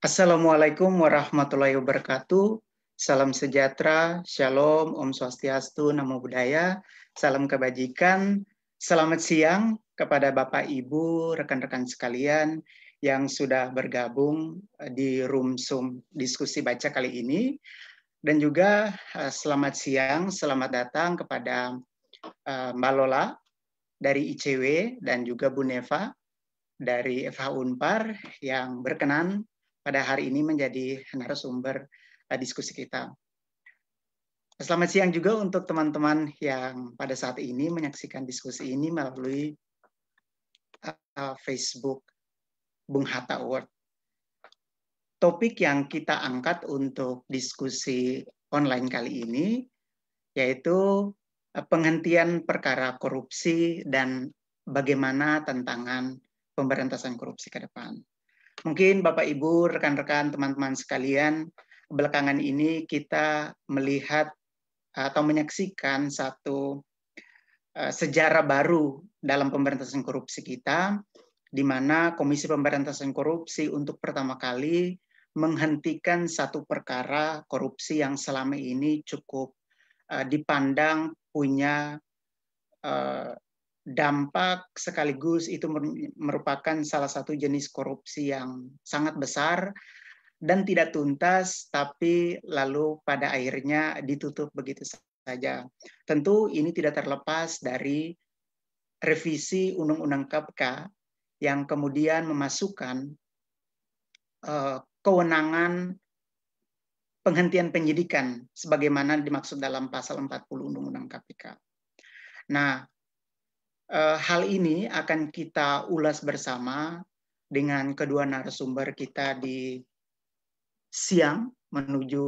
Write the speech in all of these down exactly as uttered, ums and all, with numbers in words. Assalamualaikum warahmatullahi wabarakatuh. Salam sejahtera, shalom, om swastiastu, namo buddhaya, salam kebajikan. Selamat siang kepada Bapak Ibu, rekan-rekan sekalian yang sudah bergabung di Rumsum Diskusi Baca kali ini. Dan juga selamat siang, selamat datang kepada Mbak Lola dari I C W dan juga Bu Nefa dari F H Unpar yang berkenan pada hari ini menjadi narasumber diskusi kita. Selamat siang juga untuk teman-teman yang pada saat ini menyaksikan diskusi ini melalui Facebook Bung Hatta Award. Topik yang kita angkat untuk diskusi online kali ini yaitu penghentian perkara korupsi dan bagaimana tantangan pemberantasan korupsi ke depan. Mungkin Bapak Ibu, rekan-rekan, teman-teman sekalian, belakangan ini kita melihat atau menyaksikan satu sejarah baru dalam pemberantasan korupsi kita, di mana Komisi Pemberantasan Korupsi untuk pertama kali menghentikan satu perkara korupsi yang selama ini cukup dipandang punya dampak, sekaligus itu merupakan salah satu jenis korupsi yang sangat besar dan tidak tuntas, tapi lalu pada akhirnya ditutup begitu saja. Tentu ini tidak terlepas dari revisi Undang-Undang K P K yang kemudian memasukkan uh, kewenangan penghentian penyidikan sebagaimana dimaksud dalam pasal empat puluh Undang-Undang K P K. Nah, hal ini akan kita ulas bersama dengan kedua narasumber kita di siang menuju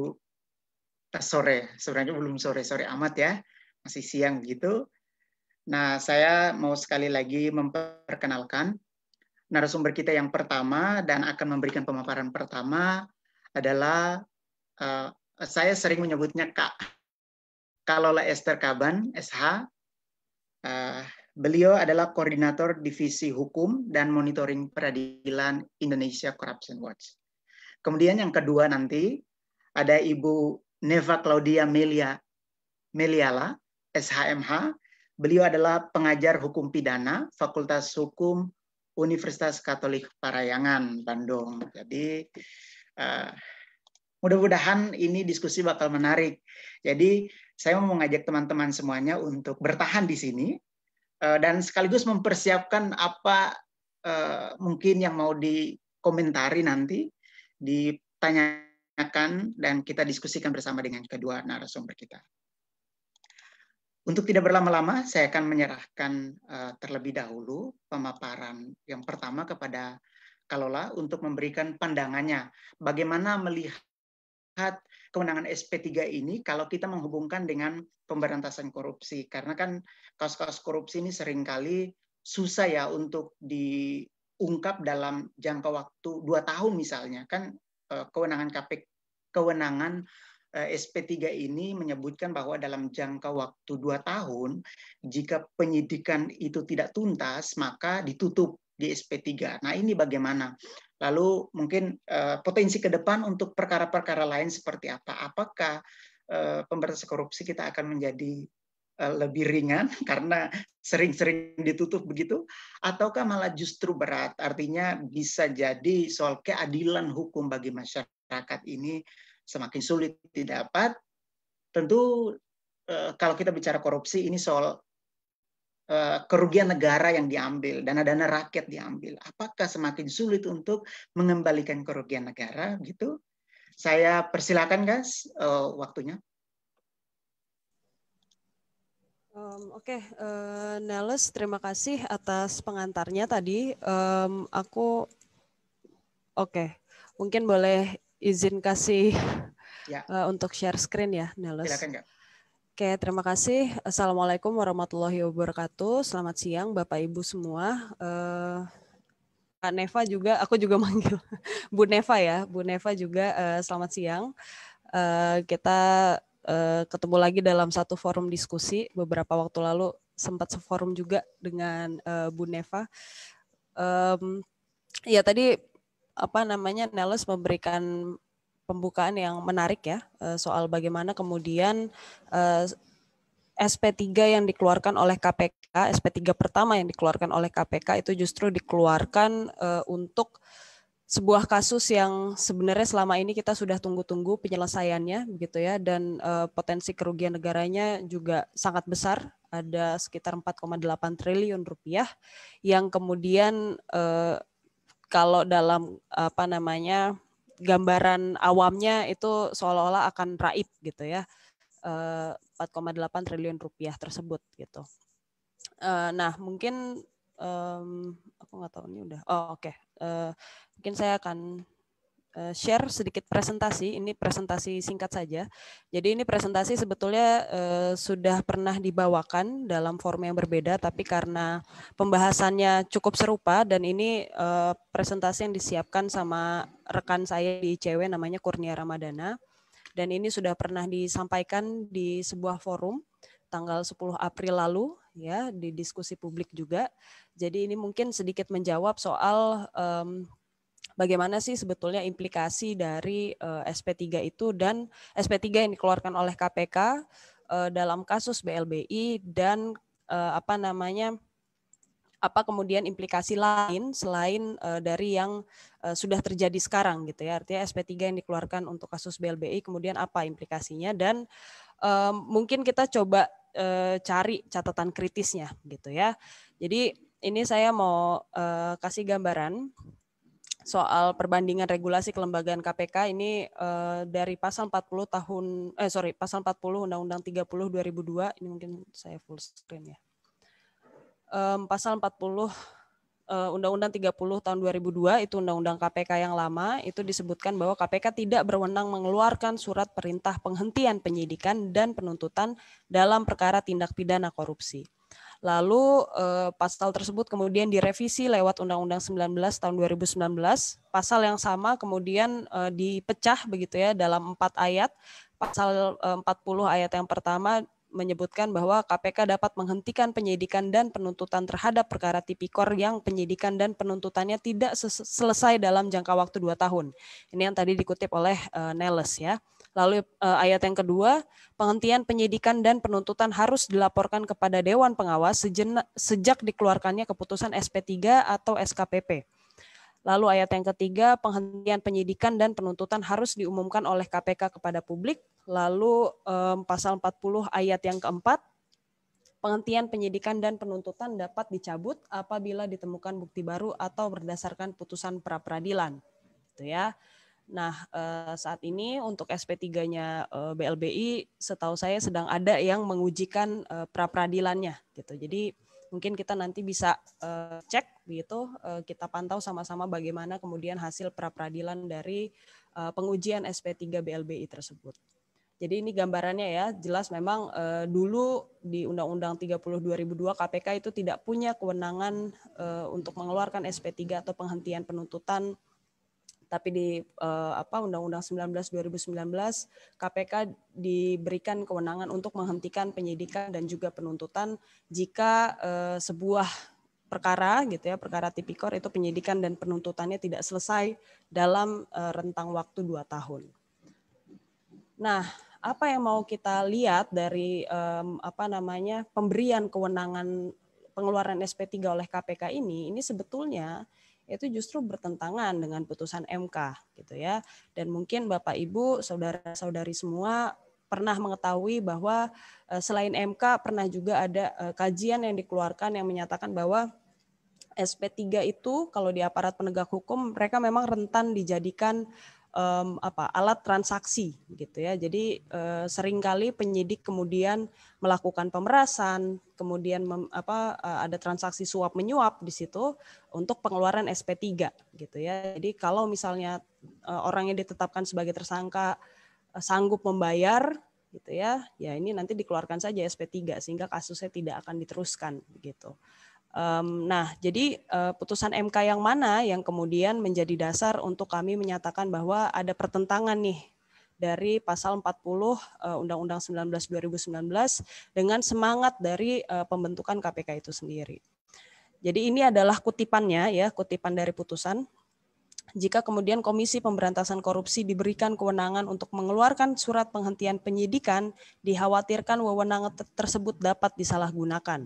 sore. Sebenarnya belum sore-sore amat ya, masih siang gitu. Nah, saya mau sekali lagi memperkenalkan narasumber kita yang pertama dan akan memberikan pemaparan pertama adalah, uh, saya sering menyebutnya Kak Lalola Esther Kaban, S H. Uh, Beliau adalah koordinator divisi hukum dan monitoring peradilan Indonesia Corruption Watch. Kemudian yang kedua nanti ada Ibu Nefa Claudia Melia Meliala, S H M H. Beliau adalah pengajar hukum pidana Fakultas Hukum Universitas Katolik Parahyangan, Bandung. Jadi uh, mudah-mudahan ini diskusi bakal menarik. Jadi saya mau mengajak teman-teman semuanya untuk bertahan di sini dan sekaligus mempersiapkan apa uh, mungkin yang mau dikomentari nanti, ditanyakan, dan kita diskusikan bersama dengan kedua narasumber kita. Untuk tidak berlama-lama, saya akan menyerahkan uh, terlebih dahulu pemaparan yang pertama kepada Lalola untuk memberikan pandangannya. Bagaimana melihat kewenangan S P tiga ini kalau kita menghubungkan dengan pemberantasan korupsi, karena kan kasus-kasus korupsi ini seringkali susah ya untuk diungkap dalam jangka waktu dua tahun misalnya. Kan kewenangan K P K, kewenangan S P tiga ini menyebutkan bahwa dalam jangka waktu dua tahun jika penyidikan itu tidak tuntas maka ditutup di S P tiga. Nah, ini bagaimana? Lalu mungkin eh, potensi ke depan untuk perkara-perkara lain seperti apa? Apakah eh, pemberantasan korupsi kita akan menjadi eh, lebih ringan karena sering-sering ditutup begitu? Ataukah malah justru berat? Artinya bisa jadi soal keadilan hukum bagi masyarakat ini semakin sulit didapat. Tentu eh, kalau kita bicara korupsi ini soal kerugian negara yang diambil, dana-dana rakyat diambil. Apakah semakin sulit untuk mengembalikan kerugian negara gitu? Saya persilakan guys, uh, waktunya. Um, Oke, okay. uh, Neles, terima kasih atas pengantarnya tadi. Um, aku, oke, okay. Mungkin boleh izin kasih ya. uh, untuk share screen ya, Neles. Silakan Kak. Oke, terima kasih. Assalamualaikum warahmatullahi wabarakatuh. Selamat siang Bapak Ibu semua. Uh, Kak Nefa juga, aku juga manggil Bu Nefa ya. Bu Nefa juga uh, selamat siang. Uh, kita uh, ketemu lagi dalam satu forum diskusi. Beberapa waktu lalu sempat seforum juga dengan uh, Bu Nefa. Um, ya tadi apa namanya, Neles memberikan pembukaan yang menarik ya, soal bagaimana kemudian S P tiga yang dikeluarkan oleh K P K, S P tiga pertama yang dikeluarkan oleh K P K itu justru dikeluarkan untuk sebuah kasus yang sebenarnya selama ini kita sudah tunggu-tunggu penyelesaiannya begitu ya, dan potensi kerugian negaranya juga sangat besar, ada sekitar empat koma delapan triliun rupiah yang kemudian kalau dalam apa namanya gambaran awamnya itu seolah-olah akan raib gitu ya, empat koma delapan triliun rupiah tersebut gitu. Nah mungkin um, aku nggak tahu ini udah oh, oke okay. uh, mungkin saya akan share sedikit presentasi. Ini presentasi singkat saja. Jadi ini presentasi sebetulnya eh, sudah pernah dibawakan dalam form yang berbeda, tapi karena pembahasannya cukup serupa dan ini eh, presentasi yang disiapkan sama rekan saya di I C W namanya Kurnia Ramadana, dan ini sudah pernah disampaikan di sebuah forum tanggal sepuluh April lalu ya, di diskusi publik juga. Jadi ini mungkin sedikit menjawab soal eh, bagaimana sih sebetulnya implikasi dari uh, S P tiga itu dan S P tiga yang dikeluarkan oleh K P K uh, dalam kasus B L B I, dan uh, apa namanya apa kemudian implikasi lain selain uh, dari yang uh, sudah terjadi sekarang gitu ya. Artinya S P tiga yang dikeluarkan untuk kasus B L B I kemudian apa implikasinya, dan uh, mungkin kita coba uh, cari catatan kritisnya gitu ya. Jadi ini saya mau uh, kasih gambaran soal perbandingan regulasi kelembagaan K P K ini eh, dari pasal empat puluh tahun eh sorry pasal empat puluh Undang-Undang tiga puluh dua ribu dua, ini mungkin saya full screen ya. Eh, pasal empat puluh eh, Undang-Undang tiga puluh tahun dua ribu dua itu Undang-Undang K P K yang lama, itu disebutkan bahwa K P K tidak berwenang mengeluarkan surat perintah penghentian penyidikan dan penuntutan dalam perkara tindak pidana korupsi. Lalu pasal tersebut kemudian direvisi lewat Undang-Undang sembilan belas tahun dua ribu sembilan belas. Pasal yang sama kemudian dipecah begitu ya dalam empat ayat. Pasal empat puluh ayat yang pertama menyebutkan bahwa K P K dapat menghentikan penyidikan dan penuntutan terhadap perkara tipikor yang penyidikan dan penuntutannya tidak selesai dalam jangka waktu dua tahun. Ini yang tadi dikutip oleh Neles ya. Lalu ayat yang kedua, penghentian penyidikan dan penuntutan harus dilaporkan kepada Dewan Pengawas sejak dikeluarkannya keputusan S P tiga atau S K P P. Lalu ayat yang ketiga, penghentian penyidikan dan penuntutan harus diumumkan oleh K P K kepada publik. Lalu pasal empat puluh ayat yang keempat, penghentian penyidikan dan penuntutan dapat dicabut apabila ditemukan bukti baru atau berdasarkan putusan pra peradilan. Gitu ya. Nah, saat ini untuk S P tiga-nya B L B I setahu saya sedang ada yang mengujikan pra peradilannya gitu. Jadi mungkin kita nanti bisa cek gitu, kita pantau sama-sama bagaimana kemudian hasil pra peradilan dari pengujian S P tiga B L B I tersebut. Jadi ini gambarannya ya, jelas memang eh, dulu di Undang-Undang tiga puluh dua ribu dua K P K itu tidak punya kewenangan eh, untuk mengeluarkan S P tiga atau penghentian penuntutan. Tapi di eh, apa Undang-Undang sembilan belas dua ribu sembilan belas K P K diberikan kewenangan untuk menghentikan penyidikan dan juga penuntutan jika eh, sebuah perkara gitu ya, perkara tipikor itu penyidikan dan penuntutannya tidak selesai dalam eh, rentang waktu dua tahun. Nah, apa yang mau kita lihat dari eh, apa namanya pemberian kewenangan pengeluaran S P tiga oleh K P K ini ini sebetulnya itu justru bertentangan dengan putusan M K gitu ya. Dan mungkin Bapak Ibu, saudara-saudari semua pernah mengetahui bahwa selain M K pernah juga ada kajian yang dikeluarkan yang menyatakan bahwa S P tiga itu kalau di aparat penegak hukum mereka memang rentan dijadikan um, apa alat transaksi gitu ya. Jadi uh, seringkali penyidik kemudian melakukan pemerasan, kemudian mem, apa uh, ada transaksi suap menyuap di situ untuk pengeluaran S P tiga gitu ya. Jadi kalau misalnya uh, orang yang ditetapkan sebagai tersangka uh, sanggup membayar gitu ya, ya ini nanti dikeluarkan saja S P tiga sehingga kasusnya tidak akan diteruskan gitu. Um, nah, jadi uh, putusan M K yang mana yang kemudian menjadi dasar untuk kami menyatakan bahwa ada pertentangan nih dari pasal empat puluh uh, Undang-Undang sembilan belas dua ribu sembilan belas dengan semangat dari uh, pembentukan K P K itu sendiri. Jadi ini adalah kutipannya ya, kutipan dari putusan. jika kemudian Komisi Pemberantasan Korupsi diberikan kewenangan untuk mengeluarkan surat penghentian penyidikan, dikhawatirkan wewenang tersebut dapat disalahgunakan.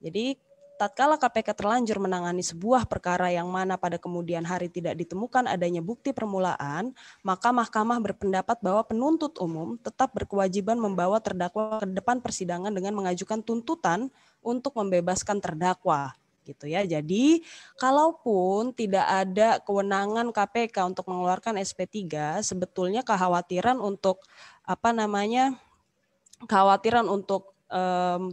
Jadi, tatkala K P K terlanjur menangani sebuah perkara yang mana pada kemudian hari tidak ditemukan adanya bukti permulaan, maka Mahkamah berpendapat bahwa penuntut umum tetap berkewajiban membawa terdakwa ke depan persidangan dengan mengajukan tuntutan untuk membebaskan terdakwa. Gitu ya. Jadi, kalaupun tidak ada kewenangan K P K untuk mengeluarkan S P tiga, sebetulnya kekhawatiran untuk apa namanya? kekhawatiran untuk um,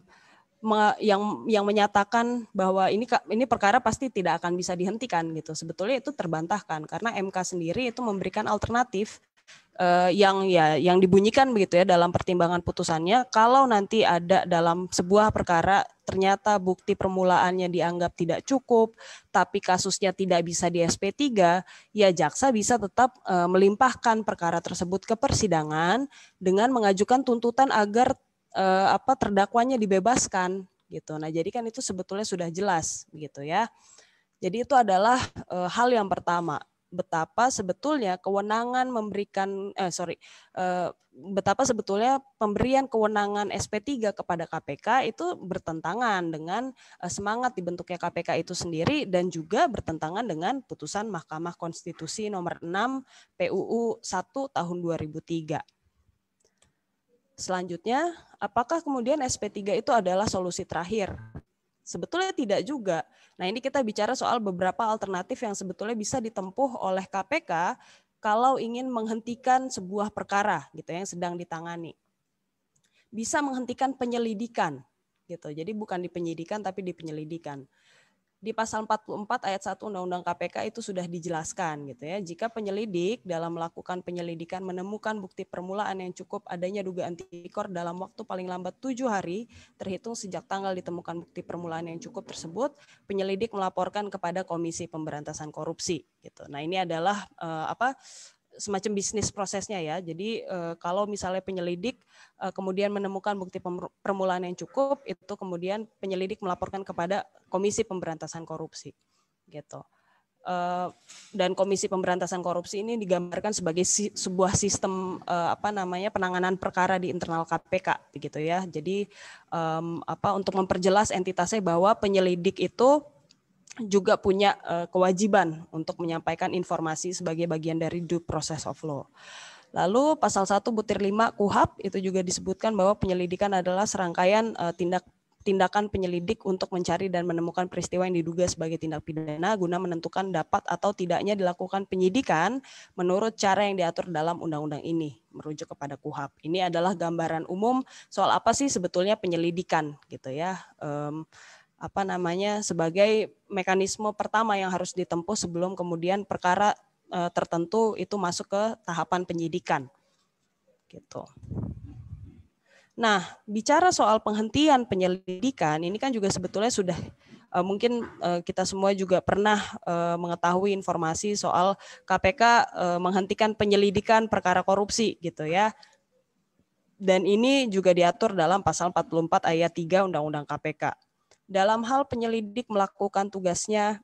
yang yang menyatakan bahwa ini ini perkara pasti tidak akan bisa dihentikan gitu. Sebetulnya itu terbantahkan karena M K sendiri itu memberikan alternatif eh, yang ya yang dibunyikan begitu ya dalam pertimbangan putusannya, kalau nanti ada dalam sebuah perkara ternyata bukti permulaannya dianggap tidak cukup tapi kasusnya tidak bisa di S P tiga, ya jaksa bisa tetap eh, melimpahkan perkara tersebut ke persidangan dengan mengajukan tuntutan agar Eh, apa terdakwanya dibebaskan gitu. Nah, jadi kan itu sebetulnya sudah jelas gitu ya. Jadi itu adalah eh, hal yang pertama, betapa sebetulnya kewenangan memberikan eh sorry eh, betapa sebetulnya pemberian kewenangan S P tiga kepada K P K itu bertentangan dengan eh, semangat dibentuknya K P K itu sendiri dan juga bertentangan dengan putusan Mahkamah Konstitusi nomor enam P U U satu tahun dua ribu tiga. Selanjutnya, apakah kemudian S P tiga itu adalah solusi terakhir? Sebetulnya tidak juga. Nah, ini kita bicara soal beberapa alternatif yang sebetulnya bisa ditempuh oleh K P K kalau ingin menghentikan sebuah perkara gitu yang sedang ditangani. Bisa menghentikan penyelidikan gitu. Jadi bukan di penyidikan tapi di penyelidikan. Di pasal empat puluh empat ayat satu Undang-Undang K P K itu sudah dijelaskan gitu ya. Jika penyelidik dalam melakukan penyelidikan menemukan bukti permulaan yang cukup adanya dugaan tipikor dalam waktu paling lambat tujuh hari terhitung sejak tanggal ditemukan bukti permulaan yang cukup tersebut, penyelidik melaporkan kepada Komisi Pemberantasan Korupsi gitu. Nah, ini adalah uh, apa semacam bisnis prosesnya ya. Jadi eh, kalau misalnya penyelidik eh, kemudian menemukan bukti permulaan yang cukup, itu kemudian penyelidik melaporkan kepada Komisi Pemberantasan Korupsi, gitu. Eh, dan Komisi Pemberantasan Korupsi ini digambarkan sebagai si, sebuah sistem eh, apa namanya penanganan perkara di internal K P K, begitu ya. Jadi eh, apa untuk memperjelas entitasnya bahwa penyelidik itu juga punya uh, kewajiban untuk menyampaikan informasi sebagai bagian dari due process of law. Lalu pasal satu butir lima K U H P itu juga disebutkan bahwa penyelidikan adalah serangkaian uh, tindak tindakan penyelidik untuk mencari dan menemukan peristiwa yang diduga sebagai tindak pidana guna menentukan dapat atau tidaknya dilakukan penyidikan menurut cara yang diatur dalam undang-undang ini, merujuk kepada K U H P. Ini adalah gambaran umum soal apa sih sebetulnya penyelidikan gitu ya. Um, apa namanya sebagai mekanisme pertama yang harus ditempuh sebelum kemudian perkara e, tertentu itu masuk ke tahapan penyidikan gitu. Nah, bicara soal penghentian penyelidikan ini kan juga sebetulnya sudah e, mungkin e, kita semua juga pernah e, mengetahui informasi soal K P K e, menghentikan penyelidikan perkara korupsi gitu ya. Dan ini juga diatur dalam pasal empat puluh empat ayat tiga Undang-Undang K P K. Dalam hal penyelidik melakukan tugasnya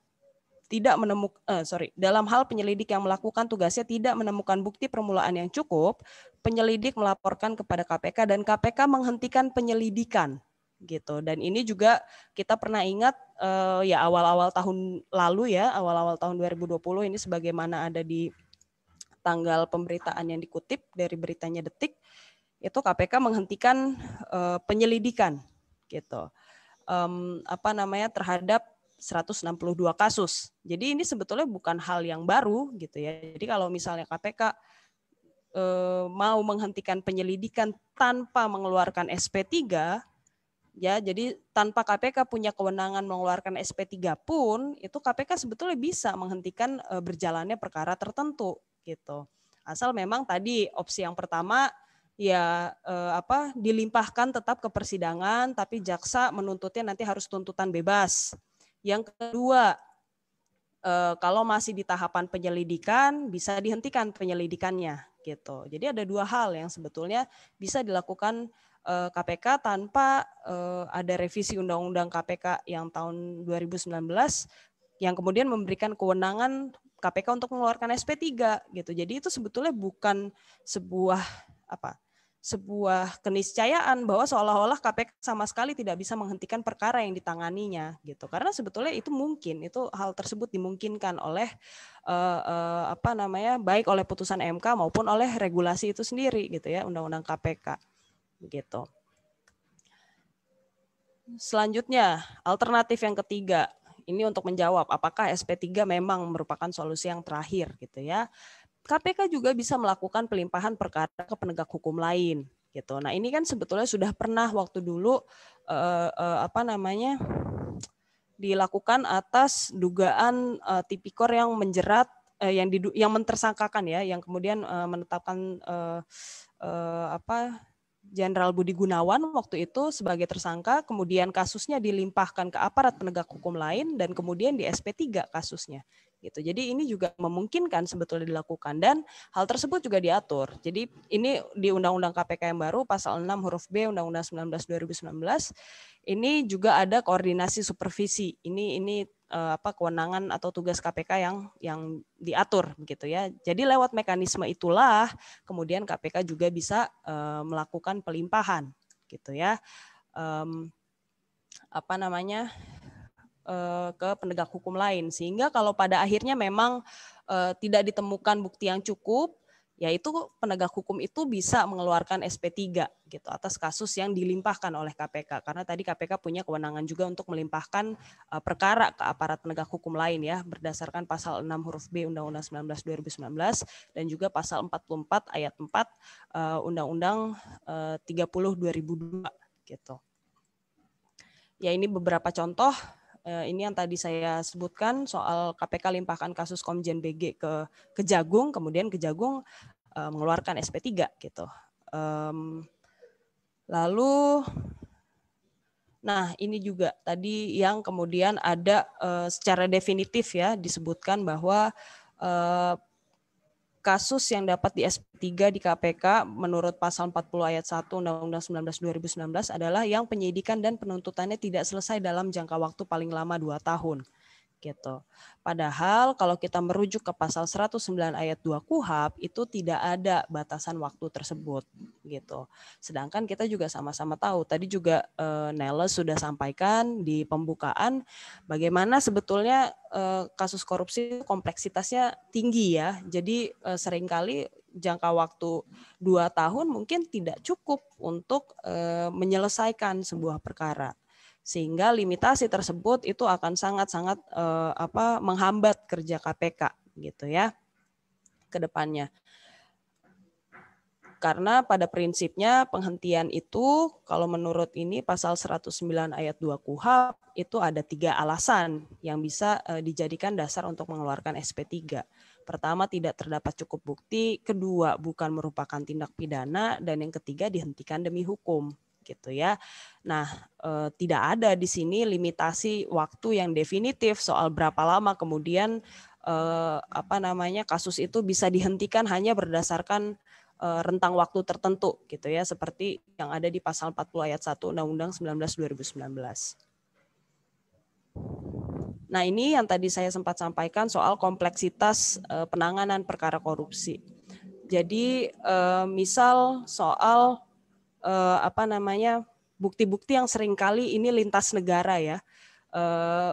tidak menemukan eh, sorry dalam hal penyelidik yang melakukan tugasnya tidak menemukan bukti permulaan yang cukup, penyelidik melaporkan kepada K P K dan K P K menghentikan penyelidikan gitu. Dan ini juga kita pernah ingat eh, ya awal-awal tahun lalu ya awal-awal tahun dua ribu dua puluh ini, sebagaimana ada di tanggal pemberitaan yang dikutip dari beritanya Detik, itu K P K menghentikan eh, penyelidikan gitu. Um, apa namanya terhadap seratus enam puluh dua kasus. Jadi ini sebetulnya bukan hal yang baru gitu ya. Jadi kalau misalnya K P K eh, mau menghentikan penyelidikan tanpa mengeluarkan S P tiga, ya jadi tanpa K P K punya kewenangan mengeluarkan S P tiga pun, itu K P K sebetulnya bisa menghentikan eh, berjalannya perkara tertentu gitu. Asal memang tadi opsi yang pertama ya eh, apa dilimpahkan tetap ke persidangan tapi jaksa menuntutnya nanti harus tuntutan bebas. Yang kedua, eh, kalau masih di tahapan penyelidikan bisa dihentikan penyelidikannya gitu. Jadi ada dua hal yang sebetulnya bisa dilakukan eh, K P K tanpa eh, ada revisi Undang-Undang K P K yang tahun dua ribu sembilan belas yang kemudian memberikan kewenangan K P K untuk mengeluarkan S P tiga gitu. Jadi itu sebetulnya bukan sebuah apa? sebuah keniscayaan bahwa seolah-olah K P K sama sekali tidak bisa menghentikan perkara yang ditanganinya gitu, karena sebetulnya itu mungkin, itu hal tersebut dimungkinkan oleh eh, eh, apa namanya baik oleh putusan M K maupun oleh regulasi itu sendiri gitu ya, Undang-Undang K P K gitu. Selanjutnya alternatif yang ketiga ini untuk menjawab apakah S P tiga memang merupakan solusi yang terakhir gitu ya. K P K juga bisa melakukan pelimpahan perkara ke penegak hukum lain gitu. Nah, ini kan sebetulnya sudah pernah waktu dulu eh, eh, apa namanya dilakukan atas dugaan eh, tipikor yang menjerat eh, yang didu, yang mentersangkakan ya, yang kemudian eh, menetapkan eh, eh, apa Jenderal Budi Gunawan waktu itu sebagai tersangka, kemudian kasusnya dilimpahkan ke aparat penegak hukum lain dan kemudian di S P tiga kasusnya. Gitu. Jadi ini juga memungkinkan sebetulnya dilakukan dan hal tersebut juga diatur. Jadi ini di Undang-Undang K P K yang baru pasal enam huruf B Undang-Undang sembilan belas dua ribu sembilan belas ini juga ada koordinasi supervisi. Ini ini eh, apa kewenangan atau tugas K P K yang yang diatur begitu ya. Jadi lewat mekanisme itulah kemudian K P K juga bisa eh, melakukan pelimpahan gitu ya. Um, apa namanya? ke penegak hukum lain, sehingga kalau pada akhirnya memang eh, tidak ditemukan bukti yang cukup, yaitu penegak hukum itu bisa mengeluarkan S P tiga gitu atas kasus yang dilimpahkan oleh K P K, karena tadi K P K punya kewenangan juga untuk melimpahkan eh, perkara ke aparat penegak hukum lain ya berdasarkan pasal enam huruf B Undang-Undang sembilan belas dua ribu sembilan belas dan juga pasal empat puluh empat ayat empat eh, Undang-Undang eh, tiga puluh dua ribu dua gitu. Ya ini beberapa contoh. Ini yang tadi saya sebutkan soal K P K limpahkan kasus Komjen B G ke Kejagung, kemudian Kejagung uh, mengeluarkan S P tiga gitu. Um, lalu, nah ini juga tadi yang kemudian ada uh, secara definitif ya disebutkan bahwa uh, kasus yang dapat di S P tiga di K P K menurut pasal empat puluh ayat satu Undang-Undang sembilan belas dua ribu sembilan belas adalah yang penyidikan dan penuntutannya tidak selesai dalam jangka waktu paling lama dua tahun. Gitu. Padahal kalau kita merujuk ke pasal seratus sembilan ayat dua KUHAP itu tidak ada batasan waktu tersebut gitu. Sedangkan kita juga sama-sama tahu tadi juga e, Neles sudah sampaikan di pembukaan bagaimana sebetulnya e, kasus korupsi kompleksitasnya tinggi ya. Jadi e, seringkali jangka waktu dua tahun mungkin tidak cukup untuk e, menyelesaikan sebuah perkara, sehingga limitasi tersebut itu akan sangat-sangat eh, apa menghambat kerja K P K gitu ya ke depannya. Karena pada prinsipnya penghentian itu kalau menurut ini pasal seratus sembilan ayat dua KUHAP itu ada tiga alasan yang bisa eh, dijadikan dasar untuk mengeluarkan S P tiga. Pertama, tidak terdapat cukup bukti, kedua, bukan merupakan tindak pidana, dan yang ketiga dihentikan demi hukum. Gitu ya. Nah, e, tidak ada di sini limitasi waktu yang definitif soal berapa lama kemudian e, apa namanya kasus itu bisa dihentikan hanya berdasarkan e, rentang waktu tertentu gitu ya, seperti yang ada di pasal empat puluh ayat satu Undang-Undang sembilan belas dua ribu sembilan belas. Nah, ini yang tadi saya sempat sampaikan soal kompleksitas e, penanganan perkara korupsi. Jadi e, misal soal Eh, apa namanya bukti-bukti yang seringkali ini lintas negara ya eh,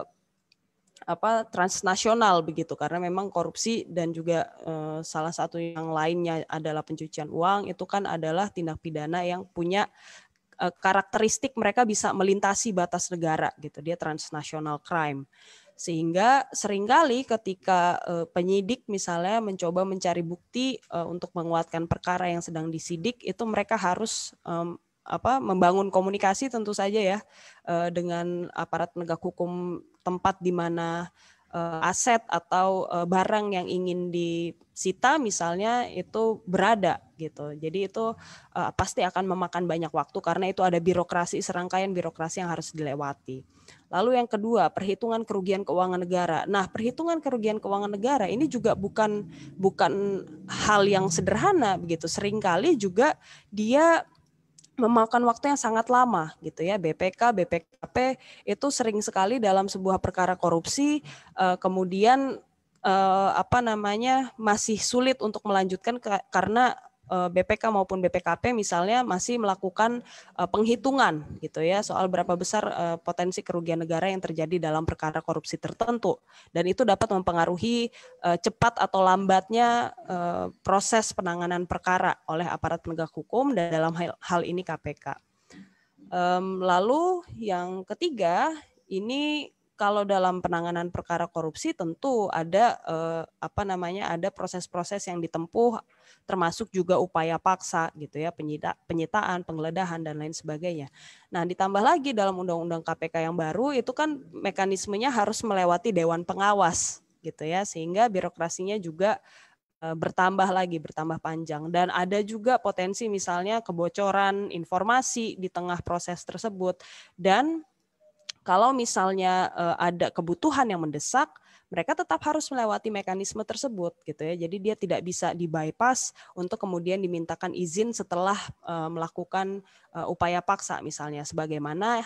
apa transnasional begitu, karena memang korupsi dan juga eh, salah satu yang lainnya adalah pencucian uang itu kan adalah tindak pidana yang punya eh, karakteristik mereka bisa melintasi batas negara gitu, dia transnational crime. Sehingga seringkali ketika uh, penyidik misalnya mencoba mencari bukti uh, untuk menguatkan perkara yang sedang disidik, itu mereka harus um, apa membangun komunikasi tentu saja ya uh, dengan aparat penegak hukum tempat di mana uh, aset atau uh, barang yang ingin disita misalnya itu berada gitu. Jadi itu uh, pasti akan memakan banyak waktu karena itu ada birokrasi, serangkaian birokrasi yang harus dilewati. Lalu yang kedua, perhitungan kerugian keuangan negara. Nah, perhitungan kerugian keuangan negara ini juga bukan bukan hal yang sederhana begitu. Seringkali juga dia memakan waktu yang sangat lama gitu ya. B P K, B P K P itu sering sekali dalam sebuah perkara korupsi kemudian eh, apa namanya masih sulit untuk melanjutkan ke, karena B P K maupun B P K P misalnya masih melakukan penghitungan gitu ya soal berapa besar potensi kerugian negara yang terjadi dalam perkara korupsi tertentu, dan itu dapat mempengaruhi cepat atau lambatnya proses penanganan perkara oleh aparat penegak hukum dan dalam hal ini K P K. Lalu yang ketiga ini kalau dalam penanganan perkara korupsi tentu ada eh, apa namanya ada proses-proses yang ditempuh, termasuk juga upaya paksa gitu ya, penyita, penyitaan, penggeledahan dan lain sebagainya. Nah, ditambah lagi dalam Undang-Undang K P K yang baru itu kan mekanismenya harus melewati Dewan Pengawas gitu ya, sehingga birokrasinya juga eh, bertambah lagi, bertambah panjang, dan ada juga potensi misalnya kebocoran informasi di tengah proses tersebut. Dan kalau misalnya ada kebutuhan yang mendesak, mereka tetap harus melewati mekanisme tersebut gitu ya. Jadi dia tidak bisa di-bypass untuk kemudian dimintakan izin setelah melakukan upaya paksa misalnya, sebagaimana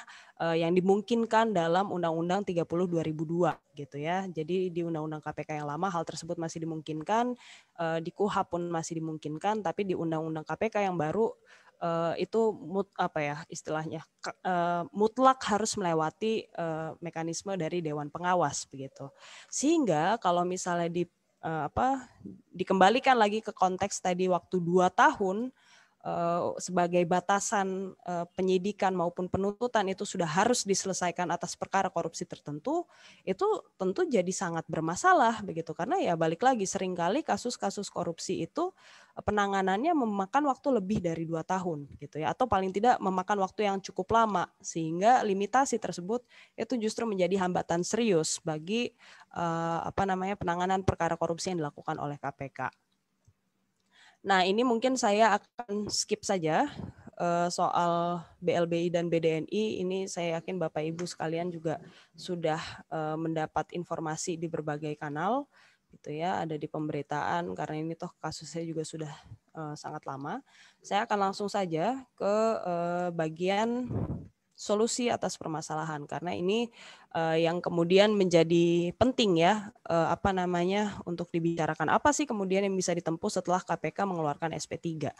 yang dimungkinkan dalam Undang-Undang tiga puluh dua ribu dua gitu ya. Jadi di Undang-Undang K P K yang lama hal tersebut masih dimungkinkan, di K U H A P pun masih dimungkinkan, tapi di Undang-Undang K P K yang baru Uh, itu mut, apa ya istilahnya uh, mutlak harus melewati uh, mekanisme dari Dewan Pengawas begitu, sehingga kalau misalnya di uh, apa dikembalikan lagi ke konteks tadi waktu dua tahun uh, sebagai batasan uh, penyidikan maupun penuntutan itu sudah harus diselesaikan atas perkara korupsi tertentu, itu tentu jadi sangat bermasalah begitu, karena ya balik lagi seringkali kasus-kasus korupsi itu penanganannya memakan waktu lebih dari dua tahun gitu ya, atau paling tidak memakan waktu yang cukup lama, sehingga limitasi tersebut itu justru menjadi hambatan serius bagi eh, apa namanya penanganan perkara korupsi yang dilakukan oleh K P K. Nah, ini mungkin saya akan skip saja eh, soal B L B I dan B D N I. Ini saya yakin Bapak Ibu sekalian juga sudah eh, mendapat informasi di berbagai kanal. Gitu ya, ada di pemberitaan, karena ini toh kasusnya juga sudah uh, sangat lama. Saya akan langsung saja ke uh, bagian solusi atas permasalahan, karena ini uh, yang kemudian menjadi penting ya, uh, apa namanya untuk dibicarakan apa sih kemudian yang bisa ditempuh setelah K P K mengeluarkan S P tiga.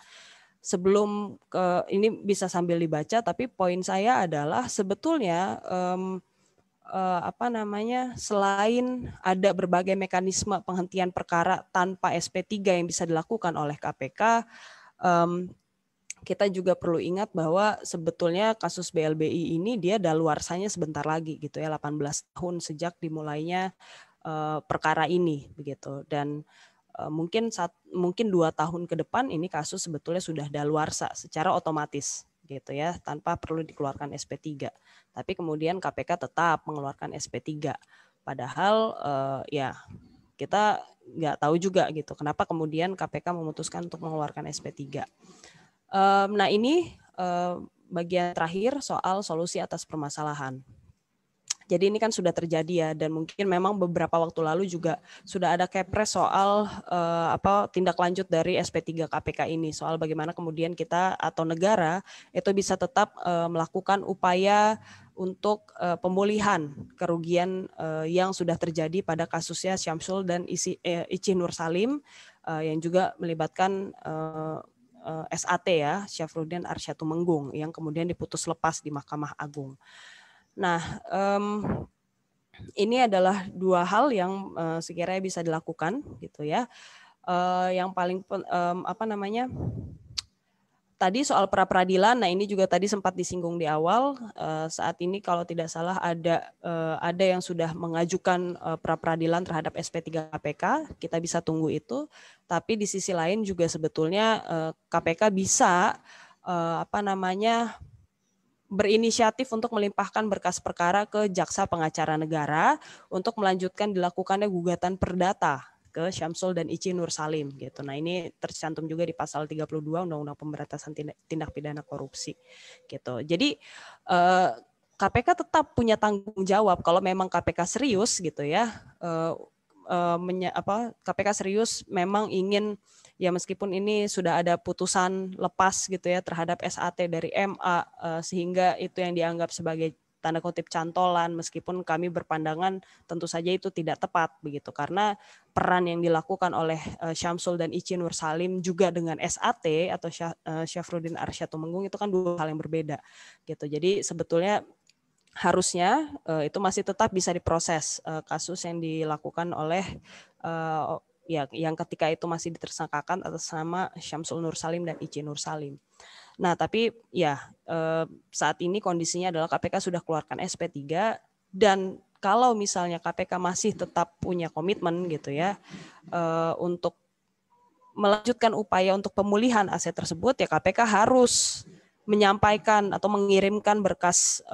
Sebelum ke ini bisa sambil dibaca, tapi poin saya adalah sebetulnya um, Uh, apa namanya selain ada berbagai mekanisme penghentian perkara tanpa S P tiga yang bisa dilakukan oleh K P K, um, kita juga perlu ingat bahwa sebetulnya kasus B L B I ini dia daluarsanya sebentar lagi gitu ya, delapan belas tahun sejak dimulainya uh, perkara ini begitu, dan uh, mungkin saat mungkin dua tahun ke depan ini kasus sebetulnya sudah daluarsa secara otomatis gitu ya, tanpa perlu dikeluarkan S P tiga. Tapi kemudian K P K tetap mengeluarkan S P tiga. Padahal eh, ya kita nggak tahu juga gitu kenapa kemudian K P K memutuskan untuk mengeluarkan S P tiga. Eh, nah ini eh, bagian terakhir soal solusi atas permasalahan. Jadi ini kan sudah terjadi ya, dan mungkin memang beberapa waktu lalu juga sudah ada kepres soal eh, apa tindak lanjut dari S P tiga K P K ini, soal bagaimana kemudian kita atau negara itu bisa tetap eh, melakukan upaya untuk eh, pemulihan kerugian eh, yang sudah terjadi pada kasusnya Sjamsul dan eh, Itjih Nursalim eh, yang juga melibatkan eh, eh, S A T ya, Syafruddin Arsyad Tumenggung, yang kemudian diputus lepas di Mahkamah Agung. Nah, um, ini adalah dua hal yang uh, sekiranya bisa dilakukan, gitu ya. Uh, yang paling um, apa namanya tadi soal pra peradilan. Nah, ini juga tadi sempat disinggung di awal. Uh, saat ini kalau tidak salah ada uh, ada yang sudah mengajukan uh, pra peradilan terhadap S P tiga K P K. Kita bisa tunggu itu. Tapi di sisi lain juga sebetulnya uh, K P K bisa uh, apa namanya. berinisiatif untuk melimpahkan berkas perkara ke Jaksa Pengacara Negara untuk melanjutkan dilakukannya gugatan perdata ke Sjamsul dan Itjih Nursalim gitu. Nah, ini tercantum juga di pasal tiga puluh dua Undang-Undang Pemberantasan Tindak Pidana Korupsi gitu. Jadi eh, K P K tetap punya tanggung jawab kalau memang K P K serius gitu ya. Eh, eh, menya, apa K P K serius memang ingin, ya meskipun ini sudah ada putusan lepas gitu ya terhadap S A T dari M A, sehingga itu yang dianggap sebagai tanda kutip cantolan, meskipun kami berpandangan tentu saja itu tidak tepat begitu, karena peran yang dilakukan oleh Sjamsul dan Itjih Nursalim juga dengan S A T atau Syafruddin Arsyad Tumenggung itu kan dua hal yang berbeda gitu. Jadi sebetulnya harusnya itu masih tetap bisa diproses kasus yang dilakukan oleh ya yang ketika itu masih ditersangkakan atas nama Sjamsul Nursalim dan Itjih Nursalim. Nah, tapi ya saat ini kondisinya adalah K P K sudah keluarkan S P tiga, dan kalau misalnya K P K masih tetap punya komitmen gitu ya untuk melanjutkan upaya untuk pemulihan aset tersebut, ya K P K harus menyampaikan atau mengirimkan berkas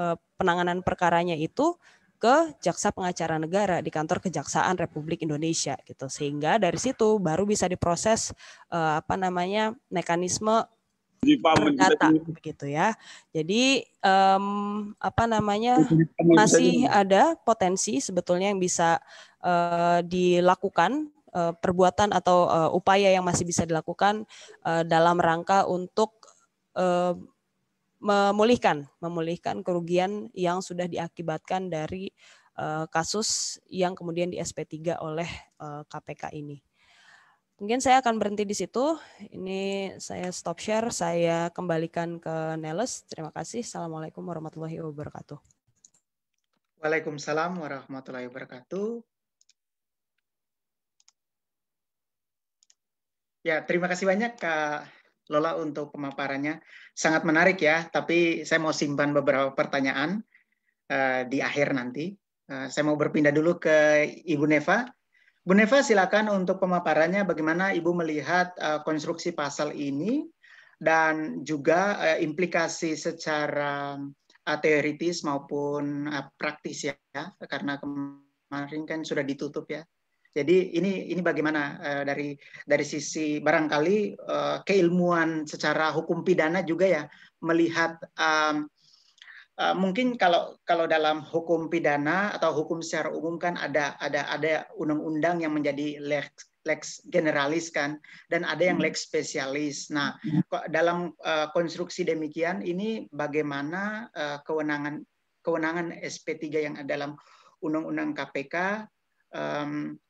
penanganan perkaranya itu ke Jaksa Pengacara Negara di kantor Kejaksaan Republik Indonesia gitu, sehingga dari situ baru bisa diproses uh, apa namanya mekanisme perdata begitu ya. Jadi um, apa namanya masih ada potensi sebetulnya yang bisa uh, dilakukan uh, perbuatan atau uh, upaya yang masih bisa dilakukan uh, dalam rangka untuk uh, memulihkan, memulihkan kerugian yang sudah diakibatkan dari uh, kasus yang kemudian di S P tiga oleh uh, K P K ini. Mungkin saya akan berhenti di situ. Ini saya stop share, saya kembalikan ke Neles. Terima kasih. Assalamualaikum warahmatullahi wabarakatuh. Waalaikumsalam warahmatullahi wabarakatuh. Ya, terima kasih banyak Kak Lola untuk pemaparannya, sangat menarik ya, tapi saya mau simpan beberapa pertanyaan uh, di akhir nanti. Uh, saya mau berpindah dulu ke Ibu Nefa. Bu Nefa, silakan untuk pemaparannya, bagaimana Ibu melihat uh, konstruksi pasal ini dan juga uh, implikasi secara uh, teoritis maupun uh, praktis ya, karena kemarin kan sudah ditutup ya. Jadi ini ini bagaimana uh, dari dari sisi barangkali uh, keilmuan secara hukum pidana juga ya, melihat um, uh, mungkin kalau kalau dalam hukum pidana atau hukum secara umum kan ada ada ada undang-undang yang menjadi lex lex generalis kan, dan ada yang lex spesialis. Nah, dalam uh, konstruksi demikian ini bagaimana uh, kewenangan kewenangan S P tiga yang ada dalam undang-undang K P K, um,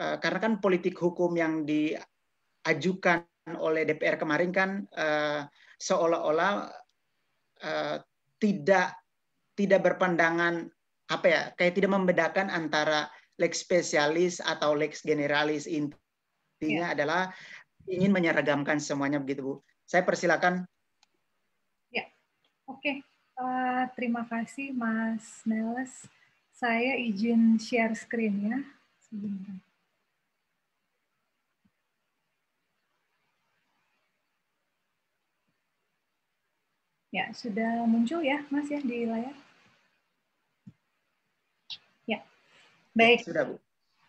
Uh, karena kan politik hukum yang diajukan oleh D P R kemarin kan uh, seolah-olah uh, tidak tidak berpandangan apa ya, kayak tidak membedakan antara lex spesialis atau lex generalis, intinya ya adalah ingin menyeragamkan semuanya begitu Bu. Saya persilakan. Ya, oke, okay. uh, terima kasih Mas Neles. Saya izin share screen ya sebentar. Ya, sudah muncul ya, Mas ya, di layar. Ya, baik. Sudah, Bu.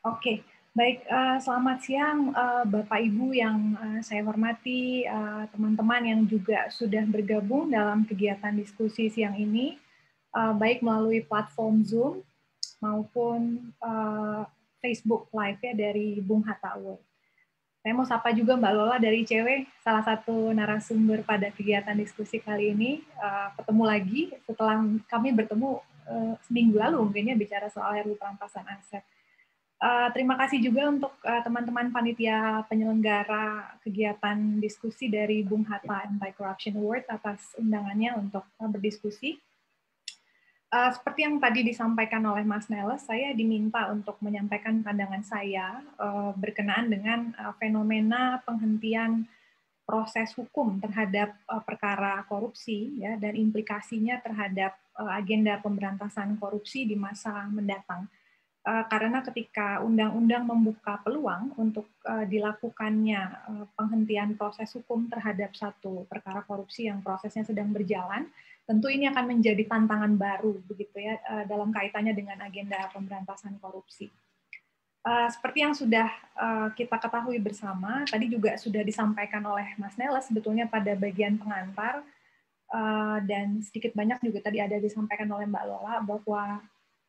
Oke, baik. Uh, selamat siang, uh, Bapak Ibu yang uh, saya hormati, teman-teman uh, yang juga sudah bergabung dalam kegiatan diskusi siang ini, uh, baik melalui platform Zoom maupun uh, Facebook Live ya dari Bung Hatta Award. Saya mau sapa juga Mbak Lola dari I C W, salah satu narasumber pada kegiatan diskusi kali ini. Uh, ketemu lagi setelah kami bertemu uh, seminggu lalu, mungkinnya bicara soal R U U Perampasan Aset. Uh, terima kasih juga untuk teman-teman uh, panitia penyelenggara kegiatan diskusi dari Bung Hatta Anti-Corruption Award atas undangannya untuk uh, berdiskusi. Uh, seperti yang tadi disampaikan oleh Mas Neles, saya diminta untuk menyampaikan pandangan saya uh, berkenaan dengan uh, fenomena penghentian proses hukum terhadap uh, perkara korupsi ya, dan implikasinya terhadap uh, agenda pemberantasan korupsi di masa mendatang. Uh, karena ketika undang-undang membuka peluang untuk uh, dilakukannya uh, penghentian proses hukum terhadap satu perkara korupsi yang prosesnya sedang berjalan, tentu ini akan menjadi tantangan baru begitu ya dalam kaitannya dengan agenda pemberantasan korupsi. Seperti yang sudah kita ketahui bersama, tadi juga sudah disampaikan oleh Mas Neles sebetulnya pada bagian pengantar, dan sedikit banyak juga tadi ada disampaikan oleh Mbak Lola bahwa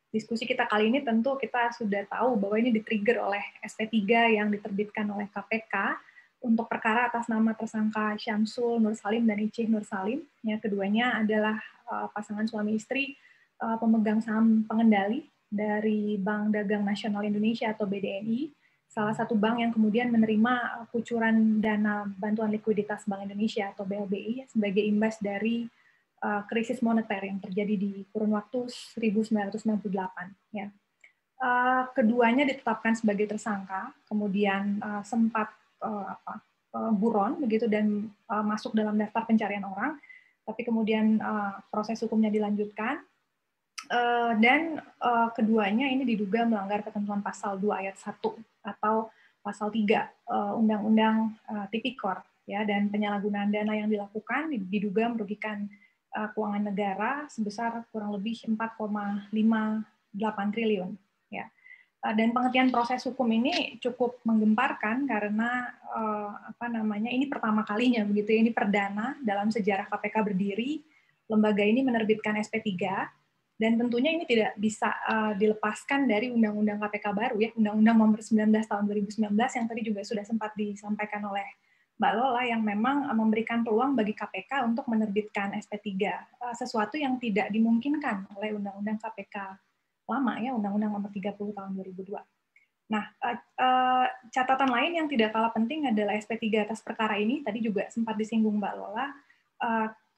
diskusi kita kali ini tentu kita sudah tahu bahwa ini di-trigger oleh S P tiga yang diterbitkan oleh K P K untuk perkara atas nama tersangka Sjamsul Nursalim dan Itjih Nursalim. Ya, keduanya adalah uh, pasangan suami istri uh, pemegang saham pengendali dari Bank Dagang Nasional Indonesia atau B D N I, salah satu bank yang kemudian menerima kucuran dana bantuan likuiditas Bank Indonesia atau B L B I sebagai imbas dari uh, krisis moneter yang terjadi di kurun waktu seribu sembilan ratus sembilan puluh delapan. Ya. Uh, keduanya ditetapkan sebagai tersangka, kemudian uh, sempat uh, apa, uh, buron begitu dan uh, masuk dalam daftar pencarian orang, tapi kemudian uh, proses hukumnya dilanjutkan. Uh, dan uh, keduanya ini diduga melanggar ketentuan pasal dua ayat satu atau pasal tiga uh, Undang-Undang uh, Tipikor ya, dan penyalahgunaan dana yang dilakukan diduga merugikan uh, keuangan negara sebesar kurang lebih empat koma lima delapan triliun ya. Uh, dan pengertian proses hukum ini cukup menggemparkan karena uh, apa namanya ini pertama kalinya begitu ya, ini perdana dalam sejarah K P K berdiri lembaga ini menerbitkan S P tiga. Dan tentunya ini tidak bisa uh, dilepaskan dari Undang-Undang K P K baru, ya, Undang-Undang Nomor sembilan belas Tahun dua ribu sembilan belas yang tadi juga sudah sempat disampaikan oleh Mbak Lola yang memang memberikan peluang bagi K P K untuk menerbitkan S P tiga, uh, sesuatu yang tidak dimungkinkan oleh Undang-Undang K P K lama, ya, Undang-Undang Nomor tiga puluh Tahun dua ribu dua. Nah, uh, uh, catatan lain yang tidak kalah penting adalah S P tiga atas perkara ini tadi juga sempat disinggung Mbak Lola, uh,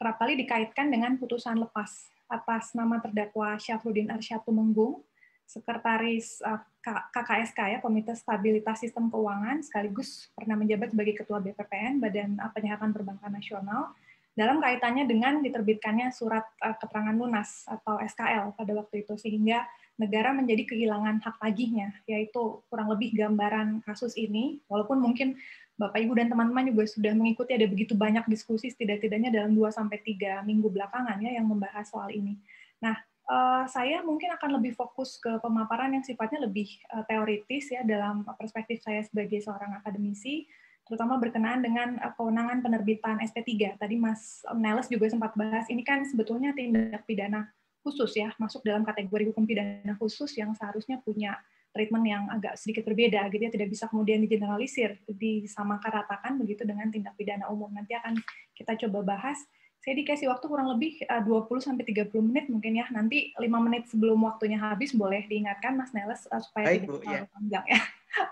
kerap kali dikaitkan dengan putusan lepas atas nama terdakwa Syafruddin Arsyad Tumenggung, Sekretaris K K S K, ya, Komite Stabilitas Sistem Keuangan, sekaligus pernah menjabat sebagai Ketua B P P N, Badan Penyihatan Perbankan Nasional, dalam kaitannya dengan diterbitkannya Surat Keterangan Lunas atau S K L pada waktu itu, sehingga negara menjadi kehilangan hak tagihnya, yaitu kurang lebih gambaran kasus ini, walaupun mungkin Bapak-Ibu dan teman-teman juga sudah mengikuti ada begitu banyak diskusi setidak-tidaknya dalam dua sampai tiga minggu belakangan ya yang membahas soal ini. Nah, eh, saya mungkin akan lebih fokus ke pemaparan yang sifatnya lebih eh, teoritis ya dalam perspektif saya sebagai seorang akademisi, terutama berkenaan dengan eh, kewenangan penerbitan S P tiga. Tadi Mas Neles juga sempat bahas, ini kan sebetulnya tindak pidana khusus ya, masuk dalam kategori hukum pidana khusus yang seharusnya punya treatment yang agak sedikit berbeda, gitu ya, tidak bisa kemudian digeneralisir, disamakan ratakan begitu dengan tindak pidana umum. Nanti akan kita coba bahas. Saya dikasih waktu kurang lebih dua puluh sampai tiga puluh menit mungkin ya. Nanti lima menit sebelum waktunya habis boleh diingatkan Mas Neles supaya Hai, tidak terlalu panjang ya.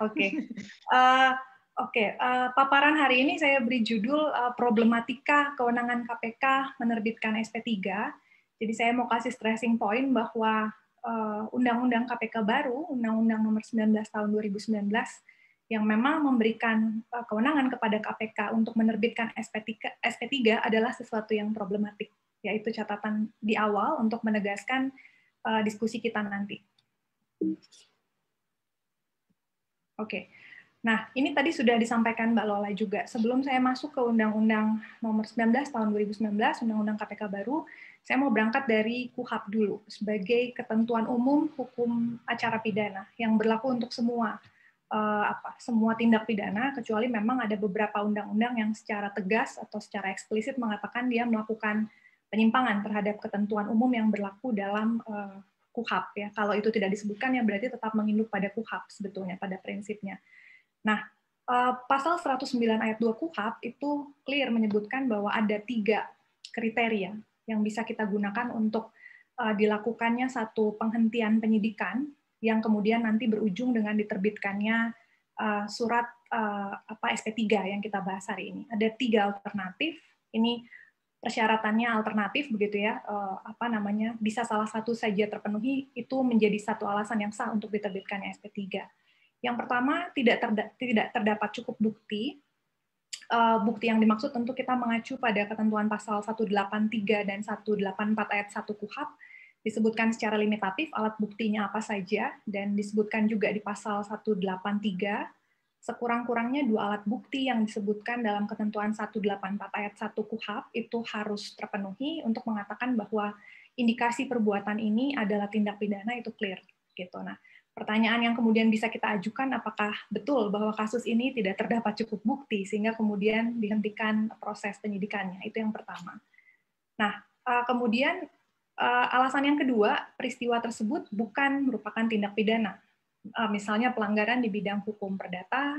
Oke. Oke, paparan hari ini saya beri judul uh, problematika kewenangan K P K menerbitkan S P tiga. Jadi saya mau kasih stressing point bahwa Undang-Undang K P K baru, Undang-Undang Nomor sembilan belas Tahun dua ribu sembilan belas yang memang memberikan kewenangan kepada K P K untuk menerbitkan S P tiga adalah sesuatu yang problematik, yaitu catatan di awal untuk menegaskan diskusi kita nanti. Oke. Nah, ini tadi sudah disampaikan Mbak Lola juga. Sebelum saya masuk ke Undang-Undang Nomor sembilan belas Tahun dua ribu sembilan belas, Undang-Undang K P K baru, saya mau berangkat dari KUHAP dulu sebagai ketentuan umum hukum acara pidana yang berlaku untuk semua eh, apa, semua tindak pidana kecuali memang ada beberapa undang-undang yang secara tegas atau secara eksplisit mengatakan dia melakukan penyimpangan terhadap ketentuan umum yang berlaku dalam eh, KUHAP ya. Kalau itu tidak disebutkan ya berarti tetap menginduk pada KUHAP sebetulnya pada prinsipnya. Nah, pasal seratus sembilan ayat dua KUHAP itu clear menyebutkan bahwa ada tiga kriteria yang bisa kita gunakan untuk dilakukannya satu penghentian penyidikan yang kemudian nanti berujung dengan diterbitkannya surat apa S P tiga yang kita bahas hari ini. Ada tiga alternatif. Ini persyaratannya alternatif begitu ya, apa namanya? Bisa salah satu saja terpenuhi itu menjadi satu alasan yang sah untuk diterbitkannya S P tiga. Yang pertama, tidak terda tidak terdapat cukup bukti. Uh, bukti yang dimaksud tentu kita mengacu pada ketentuan pasal seratus delapan puluh tiga dan seratus delapan puluh empat ayat satu KUHAP, disebutkan secara limitatif alat buktinya apa saja, dan disebutkan juga di pasal seratus delapan puluh tiga, sekurang-kurangnya dua alat bukti yang disebutkan dalam ketentuan seratus delapan puluh empat ayat satu KUHAP itu harus terpenuhi untuk mengatakan bahwa indikasi perbuatan ini adalah tindak pidana, itu clear. Gitu. Nah, pertanyaan yang kemudian bisa kita ajukan, apakah betul bahwa kasus ini tidak terdapat cukup bukti, sehingga kemudian dihentikan proses penyidikannya. Itu yang pertama. Nah, kemudian alasan yang kedua, peristiwa tersebut bukan merupakan tindak pidana. Misalnya pelanggaran di bidang hukum perdata,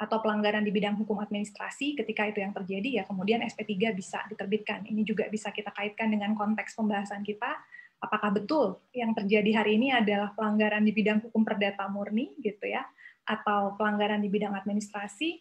atau pelanggaran di bidang hukum administrasi, ketika itu yang terjadi, ya kemudian S P tiga bisa diterbitkan. Ini juga bisa kita kaitkan dengan konteks pembahasan kita, apakah betul yang terjadi hari ini adalah pelanggaran di bidang hukum perdata murni gitu ya, atau pelanggaran di bidang administrasi.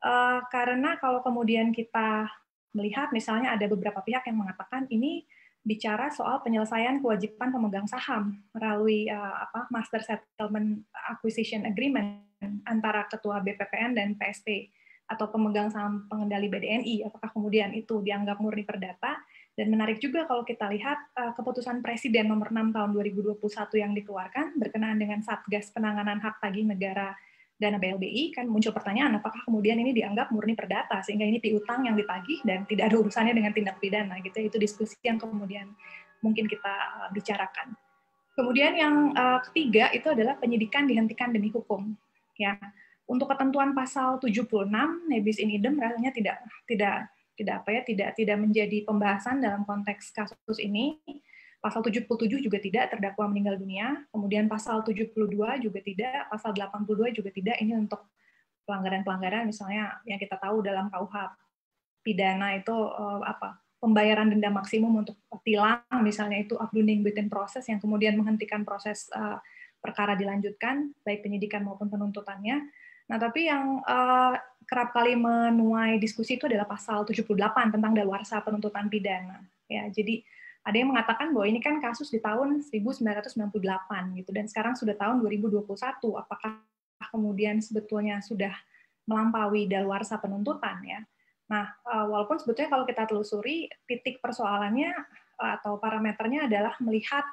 Uh, karena kalau kemudian kita melihat misalnya ada beberapa pihak yang mengatakan ini bicara soal penyelesaian kewajiban pemegang saham melalui uh, apa, Master Settlement Acquisition Agreement antara ketua B P P N dan P S P atau pemegang saham pengendali B D N I, apakah kemudian itu dianggap murni perdata? Dan menarik juga kalau kita lihat uh, keputusan Presiden nomor enam tahun dua ribu dua puluh satu yang dikeluarkan berkenaan dengan Satgas Penanganan Hak Tagih Negara dana B L B I, kan muncul pertanyaan apakah kemudian ini dianggap murni perdata sehingga ini piutang yang ditagih dan tidak ada urusannya dengan tindak pidana gitu. Itu diskusi yang kemudian mungkin kita bicarakan. Kemudian yang uh, ketiga itu adalah penyidikan dihentikan demi hukum. Ya, untuk ketentuan pasal tujuh puluh enam nebis in idem rasanya tidak tidak tidak apa ya tidak tidak menjadi pembahasan dalam konteks kasus ini. Pasal tujuh puluh tujuh juga tidak, terdakwa meninggal dunia. Kemudian pasal tujuh puluh dua juga tidak, pasal delapan puluh dua juga tidak. Ini untuk pelanggaran-pelanggaran misalnya yang kita tahu dalam K U H P pidana itu apa? Pembayaran denda maksimum untuk tilang misalnya itu upholding within process yang kemudian menghentikan proses uh, perkara dilanjutkan baik penyidikan maupun penuntutannya. Nah, tapi yang uh, kerap kali menuai diskusi itu adalah pasal tujuh puluh delapan tentang daluarsa penuntutan pidana. Ya, jadi ada yang mengatakan bahwa ini kan kasus di tahun seribu sembilan ratus sembilan puluh delapan gitu, dan sekarang sudah tahun dua ribu dua puluh satu, apakah kemudian sebetulnya sudah melampaui daluarsa penuntutan ya. Nah, walaupun sebetulnya kalau kita telusuri titik persoalannya atau parameternya adalah melihat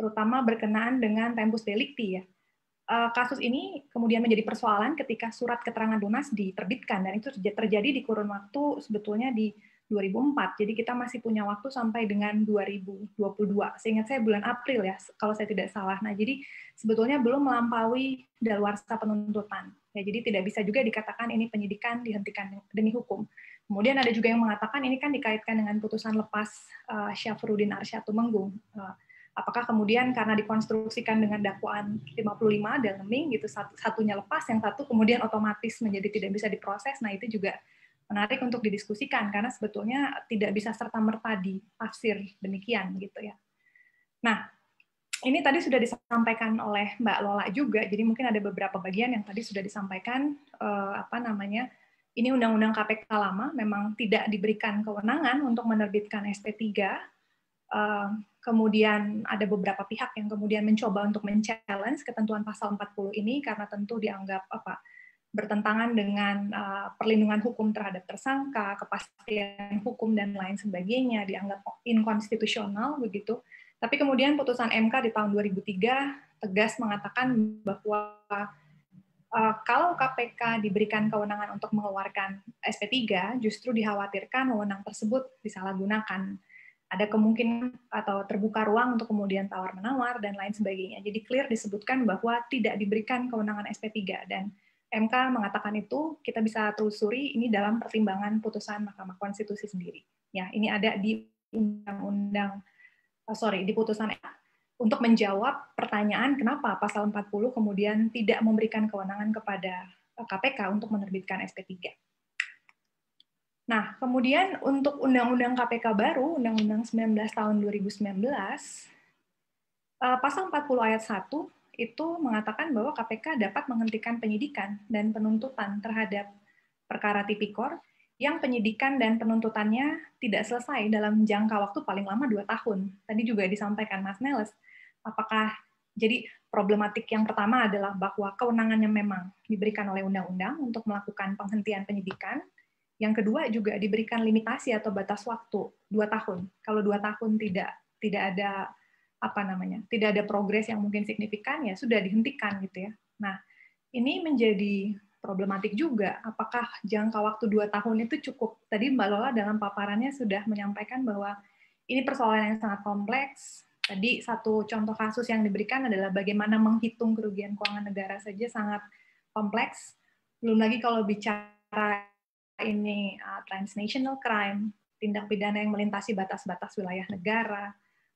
terutama berkenaan dengan tempus delikti ya. Kasus ini kemudian menjadi persoalan ketika surat keterangan lunas diterbitkan dan itu terjadi di kurun waktu sebetulnya di dua ribu empat, jadi kita masih punya waktu sampai dengan dua ribu dua puluh dua. Seingat saya bulan April ya, kalau saya tidak salah. Nah, jadi sebetulnya belum melampaui daluarsa penuntutan. Ya, jadi tidak bisa juga dikatakan ini penyidikan dihentikan demi hukum. Kemudian ada juga yang mengatakan ini kan dikaitkan dengan putusan lepas uh, Syafruddin Arsyad Tumenggung. Uh, apakah kemudian karena dikonstruksikan dengan dakwaan lima puluh lima dalming gitu, satu, satunya lepas, yang satu kemudian otomatis menjadi tidak bisa diproses. Nah, itu juga menarik untuk didiskusikan karena sebetulnya tidak bisa serta-merta ditafsir demikian gitu ya. Nah, ini tadi sudah disampaikan oleh Mbak Lola juga, jadi mungkin ada beberapa bagian yang tadi sudah disampaikan eh, apa namanya? Ini Undang-Undang K P K lama memang tidak diberikan kewenangan untuk menerbitkan S P tiga. Eh, kemudian ada beberapa pihak yang kemudian mencoba untuk men-challenge ketentuan pasal empat puluh ini karena tentu dianggap apa? bertentangan dengan uh, perlindungan hukum terhadap tersangka, kepastian hukum, dan lain sebagainya, dianggap inkonstitusional begitu. Tapi kemudian putusan M K di tahun dua ribu tiga tegas mengatakan bahwa uh, kalau K P K diberikan kewenangan untuk mengeluarkan S P tiga, justru dikhawatirkan wewenang tersebut disalahgunakan. Ada kemungkinan atau terbuka ruang untuk kemudian tawar-menawar, dan lain sebagainya. Jadi clear disebutkan bahwa tidak diberikan kewenangan S P tiga, dan M K mengatakan itu, kita bisa telusuri ini dalam pertimbangan putusan Mahkamah Konstitusi sendiri. Ya, ini ada di undang-undang, sorry, di putusan M K untuk menjawab pertanyaan kenapa pasal empat puluh kemudian tidak memberikan kewenangan kepada K P K untuk menerbitkan S P tiga. Nah, kemudian untuk undang-undang K P K baru, undang-undang sembilan belas tahun dua ribu sembilan belas, pasal empat puluh ayat satu itu mengatakan bahwa K P K dapat menghentikan penyidikan dan penuntutan terhadap perkara tipikor yang penyidikan dan penuntutannya tidak selesai dalam jangka waktu paling lama dua tahun. Tadi juga disampaikan Mas Neles, apakah jadi problematik yang pertama adalah bahwa kewenangannya memang diberikan oleh undang-undang untuk melakukan penghentian penyidikan. Yang kedua juga diberikan limitasi atau batas waktu dua tahun. Kalau dua tahun tidak tidak ada apa namanya, tidak ada progres yang mungkin signifikan, ya sudah dihentikan gitu ya. Nah, ini menjadi problematik juga, apakah jangka waktu dua tahun itu cukup? Tadi Mbak Lola dalam paparannya sudah menyampaikan bahwa ini persoalan yang sangat kompleks. Tadi satu contoh kasus yang diberikan adalah bagaimana menghitung kerugian keuangan negara saja sangat kompleks. Belum lagi kalau bicara ini uh, transnational crime, tindak pidana yang melintasi batas-batas wilayah negara,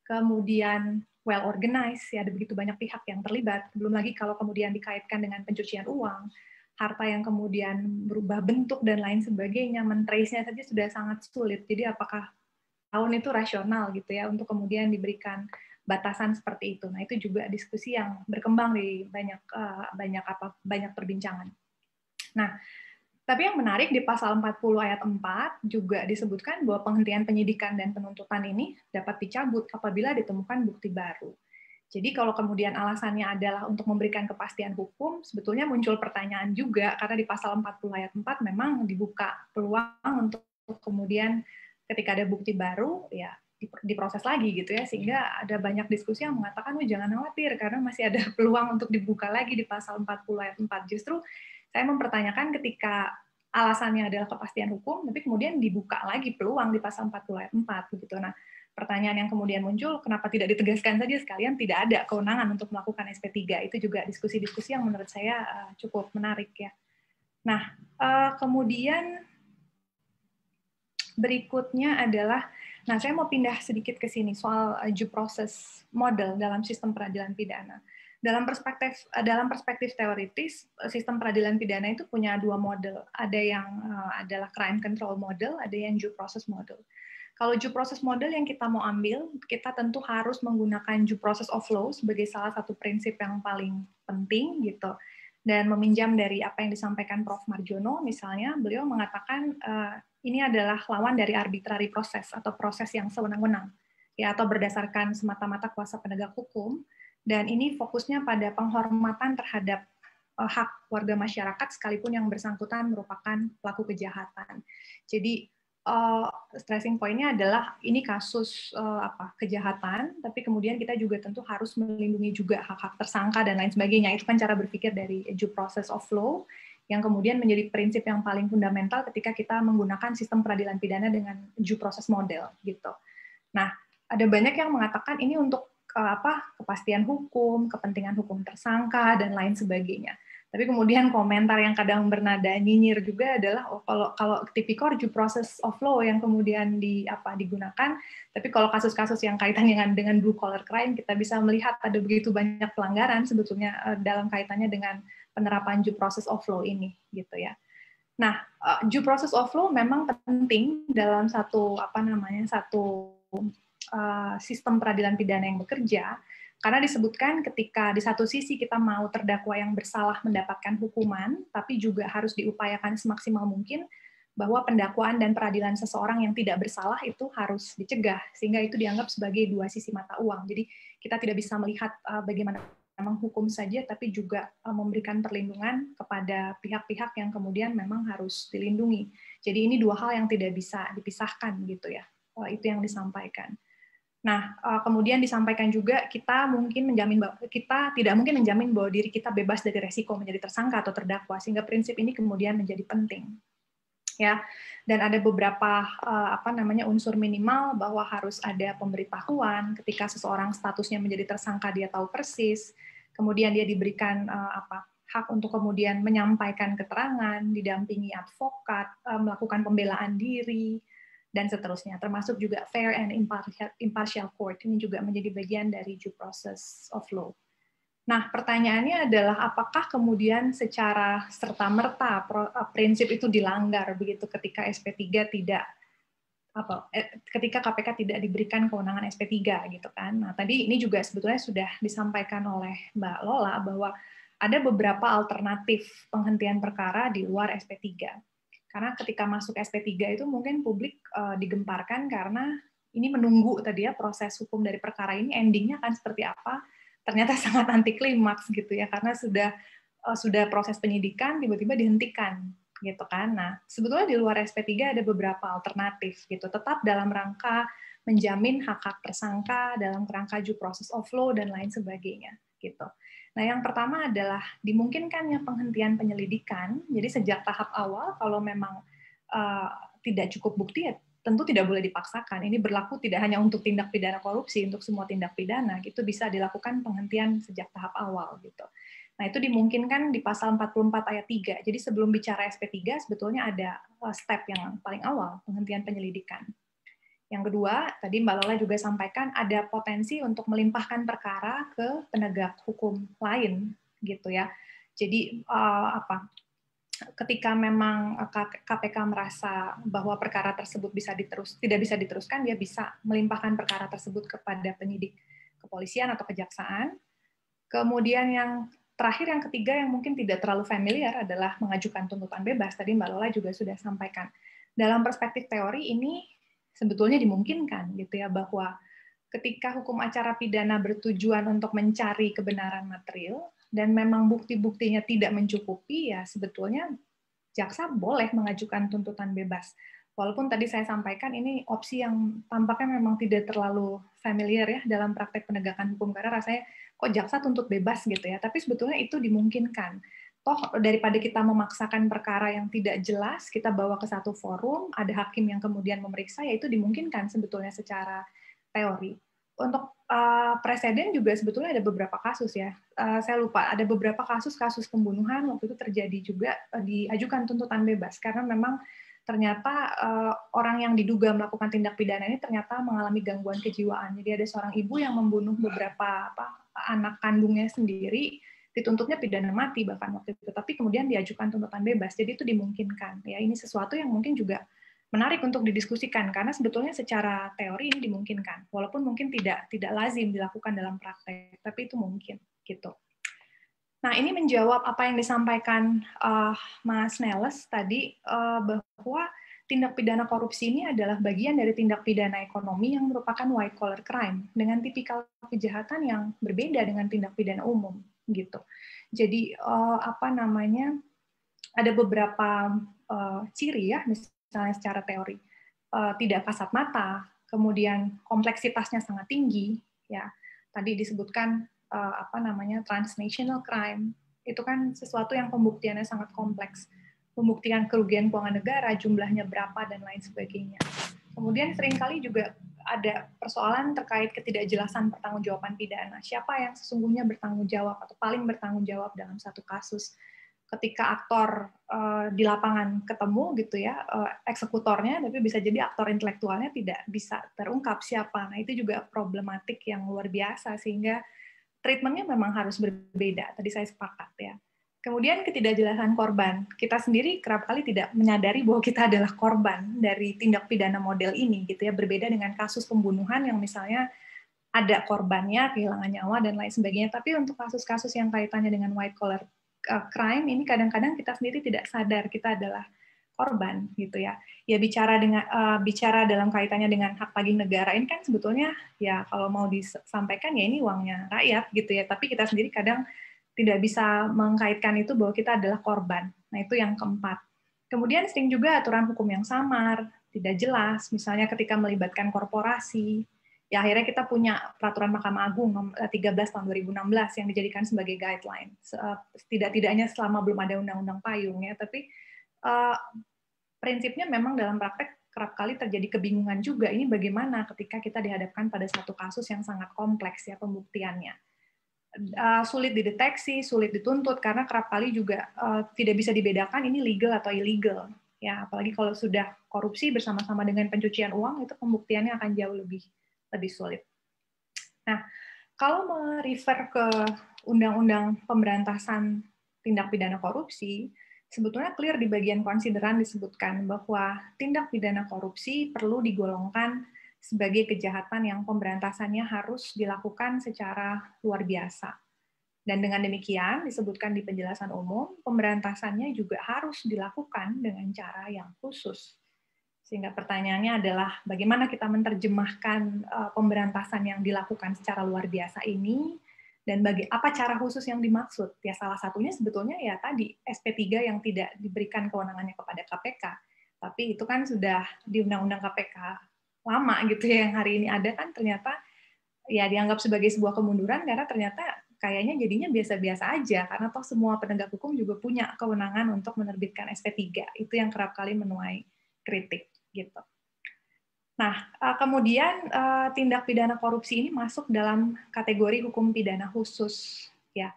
kemudian well organized, ya ada begitu banyak pihak yang terlibat, belum lagi kalau kemudian dikaitkan dengan pencucian uang, harta yang kemudian berubah bentuk dan lain sebagainya, men-trace-nya saja sudah sangat sulit. Jadi apakah tahun itu rasional gitu ya, untuk kemudian diberikan batasan seperti itu. Nah, itu juga diskusi yang berkembang di banyak uh, banyak apa banyak perbincangan. Nah, tapi yang menarik di pasal empat puluh ayat empat juga disebutkan bahwa penghentian penyidikan dan penuntutan ini dapat dicabut apabila ditemukan bukti baru. Jadi kalau kemudian alasannya adalah untuk memberikan kepastian hukum, sebetulnya muncul pertanyaan juga karena di pasal empat puluh ayat empat memang dibuka peluang untuk kemudian ketika ada bukti baru ya diproses lagi gitu ya, sehingga ada banyak diskusi yang mengatakan oh, jangan khawatir karena masih ada peluang untuk dibuka lagi di pasal empat puluh ayat empat. Justru saya mempertanyakan ketika alasannya adalah kepastian hukum, tapi kemudian dibuka lagi peluang di pasal empat puluh ayat empat begitu. Nah, pertanyaan yang kemudian muncul, kenapa tidak ditegaskan saja sekalian tidak ada kewenangan untuk melakukan S P tiga? Itu juga diskusi-diskusi yang menurut saya uh, cukup menarik ya. Nah, uh, kemudian berikutnya adalah, nah saya mau pindah sedikit ke sini soal uh, due process model dalam sistem peradilan pidana. Dalam perspektif dalam perspektif teoritis, sistem peradilan pidana itu punya dua model. Ada yang uh, adalah crime control model, ada yang due process model. Kalau due process model yang kita mau ambil, kita tentu harus menggunakan due process of law sebagai salah satu prinsip yang paling penting gitu. Dan meminjam dari apa yang disampaikan Profesor Marjono, misalnya beliau mengatakan uh, ini adalah lawan dari arbitrary process atau proses yang sewenang-wenang, ya atau berdasarkan semata-mata kuasa penegak hukum. Dan ini fokusnya pada penghormatan terhadap uh, hak warga masyarakat sekalipun yang bersangkutan merupakan pelaku kejahatan. Jadi uh, stressing point-nya adalah ini kasus uh, apa, kejahatan, tapi kemudian kita juga tentu harus melindungi juga hak-hak tersangka dan lain sebagainya. Itu kan cara berpikir dari due process of law yang kemudian menjadi prinsip yang paling fundamental ketika kita menggunakan sistem peradilan pidana dengan due process model gitu. Nah, ada banyak yang mengatakan ini untuk apa kepastian hukum, kepentingan hukum tersangka, dan lain sebagainya. Tapi kemudian komentar yang kadang bernada nyinyir juga adalah oh, kalau kalau tipikor due process of law yang kemudian di apa digunakan, tapi kalau kasus-kasus yang kaitannya dengan, dengan blue collar crime kita bisa melihat ada begitu banyak pelanggaran sebetulnya dalam kaitannya dengan penerapan due process of law ini gitu ya. Nah, due process of law memang penting dalam satu apa namanya satu sistem peradilan pidana yang bekerja, karena disebutkan ketika di satu sisi kita mau terdakwa yang bersalah mendapatkan hukuman, tapi juga harus diupayakan semaksimal mungkin bahwa pendakwaan dan peradilan seseorang yang tidak bersalah itu harus dicegah, sehingga itu dianggap sebagai dua sisi mata uang. Jadi kita tidak bisa melihat bagaimana menghukum saja, tapi juga memberikan perlindungan kepada pihak-pihak yang kemudian memang harus dilindungi. Jadi ini dua hal yang tidak bisa dipisahkan gitu ya. Itu yang disampaikan. Nah, kemudian disampaikan juga kita mungkin menjamin bahwa kita tidak mungkin menjamin bahwa diri kita bebas dari resiko menjadi tersangka atau terdakwa, sehingga prinsip ini kemudian menjadi penting. Ya. Dan ada beberapa apa namanya unsur minimal bahwa harus ada pemberitahuan ketika seseorang statusnya menjadi tersangka, dia tahu persis, kemudian dia diberikan apa hak untuk kemudian menyampaikan keterangan, didampingi advokat, melakukan pembelaan diri, dan seterusnya, termasuk juga fair and impartial court. Ini juga menjadi bagian dari due process of law. Nah, pertanyaannya adalah apakah kemudian secara serta-merta prinsip itu dilanggar begitu ketika S P tiga tidak apa ketika K P K tidak diberikan kewenangan S P tiga gitu kan. Nah, tadi ini juga sebetulnya sudah disampaikan oleh Mbak Lola bahwa ada beberapa alternatif penghentian perkara di luar S P tiga. Karena ketika masuk S P tiga itu mungkin publik uh, digemparkan karena ini menunggu tadi ya proses hukum dari perkara ini endingnya akan seperti apa. Ternyata sangat anti klimaks gitu ya, karena sudah uh, sudah proses penyidikan tiba-tiba dihentikan gitu kan. Nah, sebetulnya di luar S P tiga ada beberapa alternatif gitu, tetap dalam rangka menjamin hak-hak tersangka dalam rangka due process of law dan lain sebagainya gitu. Nah, yang pertama adalah dimungkinkannya penghentian penyelidikan. Jadi sejak tahap awal kalau memang uh, tidak cukup bukti ya tentu tidak boleh dipaksakan. Ini berlaku tidak hanya untuk tindak pidana korupsi, untuk semua tindak pidana itu bisa dilakukan penghentian sejak tahap awal gitu. Nah, itu dimungkinkan di pasal empat puluh empat ayat tiga. Jadi sebelum bicara S P tiga sebetulnya ada step yang paling awal, penghentian penyelidikan. Yang kedua, tadi Mbak Lola juga sampaikan ada potensi untuk melimpahkan perkara ke penegak hukum lain gitu ya. Jadi uh, apa? ketika memang K P K merasa bahwa perkara tersebut bisa diterus, tidak bisa diteruskan, dia bisa melimpahkan perkara tersebut kepada penyidik kepolisian atau kejaksaan. Kemudian yang terakhir, yang ketiga yang mungkin tidak terlalu familiar adalah mengajukan tuntutan bebas. Tadi Mbak Lola juga sudah sampaikan. Dalam perspektif teori ini sebetulnya dimungkinkan gitu ya, bahwa ketika hukum acara pidana bertujuan untuk mencari kebenaran material dan memang bukti-buktinya tidak mencukupi, ya sebetulnya jaksa boleh mengajukan tuntutan bebas. Walaupun tadi saya sampaikan ini opsi yang tampaknya memang tidak terlalu familiar ya dalam praktek penegakan hukum, karena rasanya kok jaksa tuntut bebas gitu ya, tapi sebetulnya itu dimungkinkan. Toh daripada kita memaksakan perkara yang tidak jelas, kita bawa ke satu forum, ada hakim yang kemudian memeriksa, ya itu dimungkinkan sebetulnya secara teori. Untuk uh, presiden juga sebetulnya ada beberapa kasus ya. Uh, saya lupa, ada beberapa kasus-kasus pembunuhan waktu itu terjadi juga uh, diajukan tuntutan bebas karena memang ternyata uh, orang yang diduga melakukan tindak pidana ini ternyata mengalami gangguan kejiwaan. Jadi ada seorang ibu yang membunuh beberapa apa, anak kandungnya sendiri, dituntutnya pidana mati bahkan waktu itu, tapi kemudian diajukan tuntutan bebas. Jadi itu dimungkinkan. Ya, ini sesuatu yang mungkin juga menarik untuk didiskusikan karena sebetulnya secara teori ini dimungkinkan, walaupun mungkin tidak tidak lazim dilakukan dalam praktek, tapi itu mungkin gitu. Nah, ini menjawab apa yang disampaikan uh, Mas Neles tadi, uh, bahwa tindak pidana korupsi ini adalah bagian dari tindak pidana ekonomi yang merupakan white collar crime dengan tipikal kejahatan yang berbeda dengan tindak pidana umum gitu. Jadi uh, apa namanya, ada beberapa uh, ciri ya, misalnya misalnya secara teori, uh, tidak kasat mata, kemudian kompleksitasnya sangat tinggi, ya tadi disebutkan uh, apa namanya transnational crime, itu kan sesuatu yang pembuktiannya sangat kompleks, pembuktian kerugian keuangan negara, jumlahnya berapa, dan lain sebagainya. Kemudian seringkali juga ada persoalan terkait ketidakjelasan pertanggungjawaban pidana, siapa yang sesungguhnya bertanggung jawab atau paling bertanggung jawab dalam satu kasus. Ketika aktor uh, di lapangan ketemu gitu ya, uh, eksekutornya, tapi bisa jadi aktor intelektualnya tidak bisa terungkap siapa. Nah, itu juga problematik yang luar biasa, sehingga treatmentnya memang harus berbeda. Tadi saya sepakat ya. Kemudian ketidakjelasan korban. Kita sendiri kerap kali tidak menyadari bahwa kita adalah korban dari tindak pidana model ini gitu ya, berbeda dengan kasus pembunuhan yang misalnya ada korbannya, kehilangan nyawa, dan lain sebagainya. Tapi untuk kasus-kasus yang kaitannya dengan white collar crime ini kadang-kadang kita sendiri tidak sadar kita adalah korban gitu ya. Ya bicara dengan uh, bicara dalam kaitannya dengan hak tagih negara ini kan sebetulnya ya kalau mau disampaikan ya ini uangnya rakyat gitu ya, tapi kita sendiri kadang tidak bisa mengkaitkan itu bahwa kita adalah korban. Nah, itu yang keempat. Kemudian sering juga aturan hukum yang samar, tidak jelas, misalnya ketika melibatkan korporasi. Ya, akhirnya kita punya peraturan Mahkamah Agung tiga belas tahun dua ribu enam belas yang dijadikan sebagai guideline. Setidak-tidaknya selama belum ada undang-undang payung ya, tapi uh, prinsipnya memang dalam praktek kerap kali terjadi kebingungan juga. Ini bagaimana ketika kita dihadapkan pada satu kasus yang sangat kompleks ya pembuktiannya. Uh, sulit dideteksi, sulit dituntut karena kerap kali juga uh, tidak bisa dibedakan ini legal atau illegal. Ya, apalagi kalau sudah korupsi bersama-sama dengan pencucian uang, itu pembuktiannya akan jauh lebih lebih sulit. Nah, kalau merefer ke Undang-Undang Pemberantasan Tindak Pidana Korupsi, sebetulnya clear di bagian konsideran disebutkan bahwa tindak pidana korupsi perlu digolongkan sebagai kejahatan yang pemberantasannya harus dilakukan secara luar biasa. Dan dengan demikian, disebutkan di penjelasan umum, pemberantasannya juga harus dilakukan dengan cara yang khusus. Sehingga pertanyaannya adalah bagaimana kita menerjemahkan uh, pemberantasan yang dilakukan secara luar biasa ini, dan bagi apa cara khusus yang dimaksud? Ya salah satunya sebetulnya ya tadi S P tiga yang tidak diberikan kewenangannya kepada K P K, tapi itu kan sudah di Undang-Undang K P K lama gitu ya, yang hari ini ada kan ternyata ya dianggap sebagai sebuah kemunduran karena ternyata kayaknya jadinya biasa-biasa aja, karena toh semua penegak hukum juga punya kewenangan untuk menerbitkan S P tiga, itu yang kerap kali menuai kritik. Gitu. Nah, kemudian tindak pidana korupsi ini masuk dalam kategori hukum pidana khusus. Ya,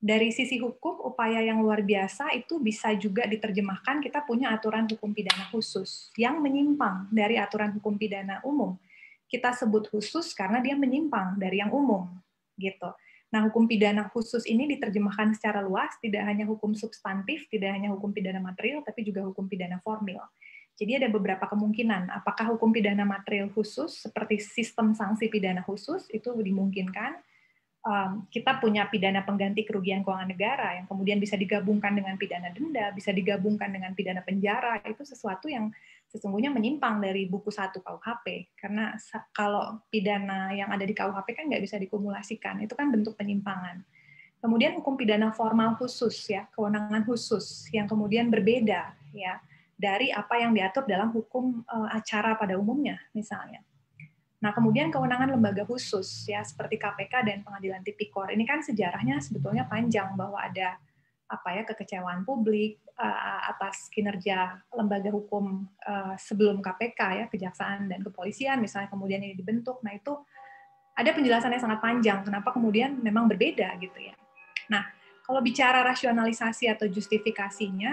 dari sisi hukum, upaya yang luar biasa itu bisa juga diterjemahkan kita punya aturan hukum pidana khusus yang menyimpang dari aturan hukum pidana umum. Kita sebut khusus karena dia menyimpang dari yang umum. Gitu. Nah, hukum pidana khusus ini diterjemahkan secara luas, tidak hanya hukum substantif, tidak hanya hukum pidana material, tapi juga hukum pidana formil. Jadi ada beberapa kemungkinan, apakah hukum pidana material khusus seperti sistem sanksi pidana khusus itu dimungkinkan. Um, kita punya pidana pengganti kerugian keuangan negara yang kemudian bisa digabungkan dengan pidana denda, bisa digabungkan dengan pidana penjara, itu sesuatu yang sesungguhnya menyimpang dari buku satu K U H P. Karena kalau pidana yang ada di K U H P kan nggak bisa dikumulasikan, itu kan bentuk penyimpangan. Kemudian hukum pidana formal khusus, ya, kewenangan khusus yang kemudian berbeda, ya, dari apa yang diatur dalam hukum uh, acara pada umumnya, misalnya. Nah, kemudian kewenangan lembaga khusus, ya, seperti K P K dan Pengadilan Tipikor. Ini kan sejarahnya sebetulnya panjang, bahwa ada apa ya kekecewaan publik uh, atas kinerja lembaga hukum uh, sebelum K P K, ya, Kejaksaan dan Kepolisian misalnya, kemudian ini dibentuk. Nah, itu ada penjelasannya sangat panjang kenapa kemudian memang berbeda gitu, ya. Nah, kalau bicara rasionalisasi atau justifikasinya,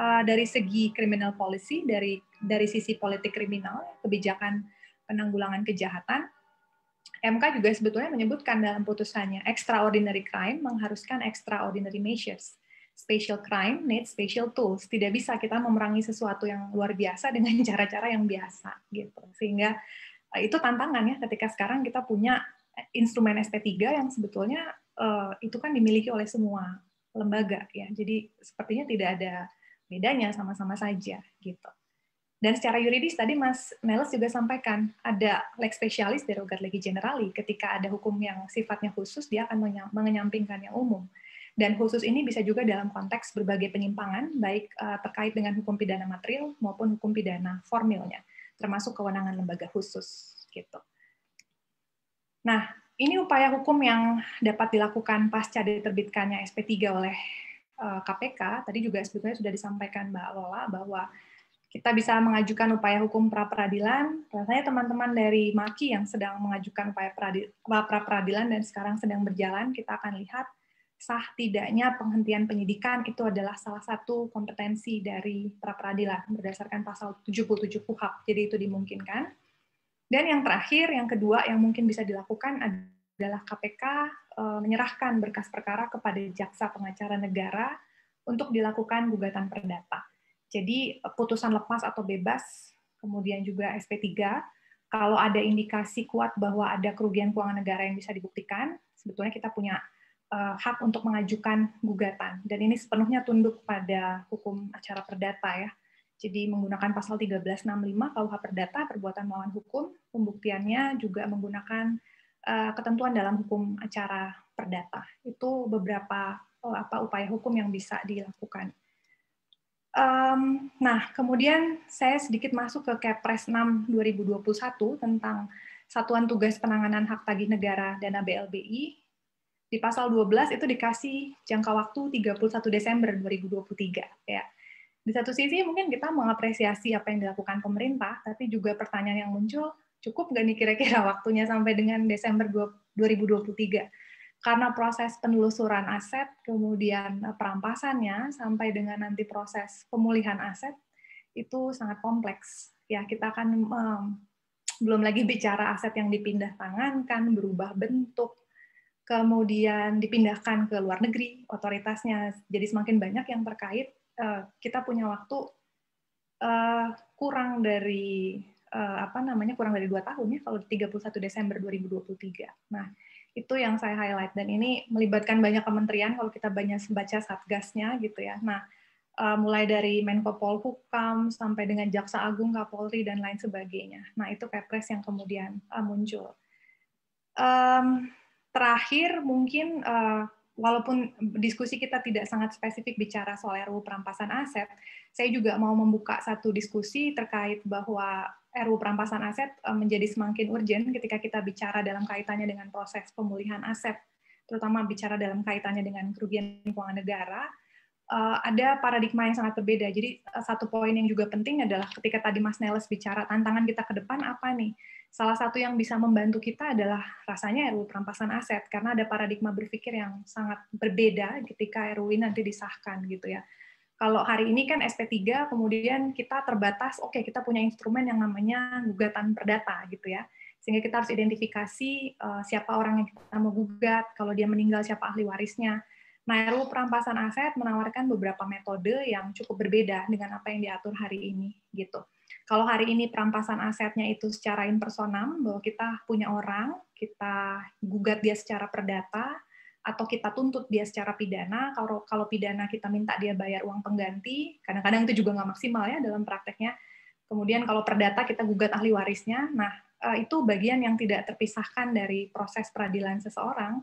uh, dari segi criminal policy, dari dari sisi politik kriminal, kebijakan penanggulangan kejahatan, M K juga sebetulnya menyebutkan dalam putusannya, extraordinary crime mengharuskan extraordinary measures. Special crime needs special tools. Tidak bisa kita memerangi sesuatu yang luar biasa dengan cara-cara yang biasa, gitu. Sehingga itu tantangannya ketika sekarang kita punya instrumen S P tiga yang sebetulnya uh, itu kan dimiliki oleh semua lembaga, ya. Jadi sepertinya tidak ada bedanya, sama-sama saja, gitu. Dan secara yuridis tadi Mas Neles juga sampaikan, ada lex specialis derogat legi generali. Ketika ada hukum yang sifatnya khusus, dia akan menyampingkan yang umum. Dan khusus ini bisa juga dalam konteks berbagai penyimpangan, baik uh, terkait dengan hukum pidana material maupun hukum pidana formilnya, termasuk kewenangan lembaga khusus, gitu. Nah, ini upaya hukum yang dapat dilakukan pasca diterbitkannya S P tiga oleh uh, K P K. Tadi juga sebetulnya sudah disampaikan Mbak Lola bahwa kita bisa mengajukan upaya hukum pra-peradilan. Rasanya teman-teman dari M A K I yang sedang mengajukan upaya pra-peradilan dan sekarang sedang berjalan, kita akan lihat sah tidaknya penghentian penyidikan, itu adalah salah satu kompetensi dari pra-peradilan berdasarkan pasal tujuh puluh tujuh K U H P, jadi itu dimungkinkan. Dan yang terakhir, yang kedua yang mungkin bisa dilakukan adalah K P K menyerahkan berkas perkara kepada Jaksa Pengacara Negara untuk dilakukan gugatan perdata. Jadi putusan lepas atau bebas, kemudian juga S P tiga, kalau ada indikasi kuat bahwa ada kerugian keuangan negara yang bisa dibuktikan, sebetulnya kita punya uh, hak untuk mengajukan gugatan. Dan ini sepenuhnya tunduk pada hukum acara perdata, ya. Jadi menggunakan pasal seribu tiga ratus enam puluh lima K U H Perdata, perbuatan melawan hukum, pembuktiannya juga menggunakan uh, ketentuan dalam hukum acara perdata. Itu beberapa oh, apa, upaya hukum yang bisa dilakukan. Um, nah, kemudian saya sedikit masuk ke Kepres enam dua ribu dua puluh satu tentang Satuan Tugas Penanganan Hak Tagih Negara Dana B L B I. Di pasal dua belas itu dikasih jangka waktu tiga puluh satu Desember dua ribu dua puluh tiga. Ya. Di satu sisi mungkin kita mengapresiasi apa yang dilakukan pemerintah, tapi juga pertanyaan yang muncul, cukup nggak nih kira-kira waktunya sampai dengan Desember dua ribu dua puluh tiga? Karena proses penelusuran aset, kemudian perampasannya, sampai dengan nanti proses pemulihan aset, itu sangat kompleks. Ya, kita akan um, belum lagi bicara aset yang dipindah tangankan, berubah bentuk, kemudian dipindahkan ke luar negeri, otoritasnya. Jadi semakin banyak yang terkait, uh, kita punya waktu uh, kurang dari uh, apa namanya kurang dari dua tahun, ya, kalau tiga puluh satu Desember dua ribu dua puluh tiga. Nah, itu yang saya highlight, dan ini melibatkan banyak kementerian kalau kita banyak baca satgasnya, gitu, ya. Nah, mulai dari Menko Polhukam sampai dengan Jaksa Agung, Kapolri, dan lain sebagainya. Nah, itu Kepres yang kemudian muncul. Um, terakhir, mungkin uh, walaupun diskusi kita tidak sangat spesifik bicara soal R U U Perampasan Aset, saya juga mau membuka satu diskusi terkait bahwa R U U Perampasan Aset menjadi semakin urgent ketika kita bicara dalam kaitannya dengan proses pemulihan aset, terutama bicara dalam kaitannya dengan kerugian keuangan negara. Ada paradigma yang sangat berbeda. Jadi satu poin yang juga penting adalah ketika tadi Mas Neles bicara tantangan kita ke depan apa nih? Salah satu yang bisa membantu kita adalah rasanya R U U Perampasan Aset, karena ada paradigma berpikir yang sangat berbeda ketika R U U ini nanti disahkan, gitu, ya. Kalau hari ini kan S P tiga, kemudian kita terbatas, oke, okay, kita punya instrumen yang namanya gugatan perdata, gitu, ya. sehingga kita harus identifikasi uh, siapa orang yang kita mau gugat, kalau dia meninggal siapa ahli warisnya. Nah, R U U Perampasan Aset menawarkan beberapa metode yang cukup berbeda dengan apa yang diatur hari ini, gitu. Kalau hari ini perampasan asetnya itu secara impersonam, bahwa kita punya orang, kita gugat dia secara perdata, atau kita tuntut dia secara pidana, kalau kalau pidana kita minta dia bayar uang pengganti, kadang-kadang itu juga nggak maksimal ya dalam prakteknya. Kemudian kalau perdata kita gugat ahli warisnya, nah itu bagian yang tidak terpisahkan dari proses peradilan seseorang.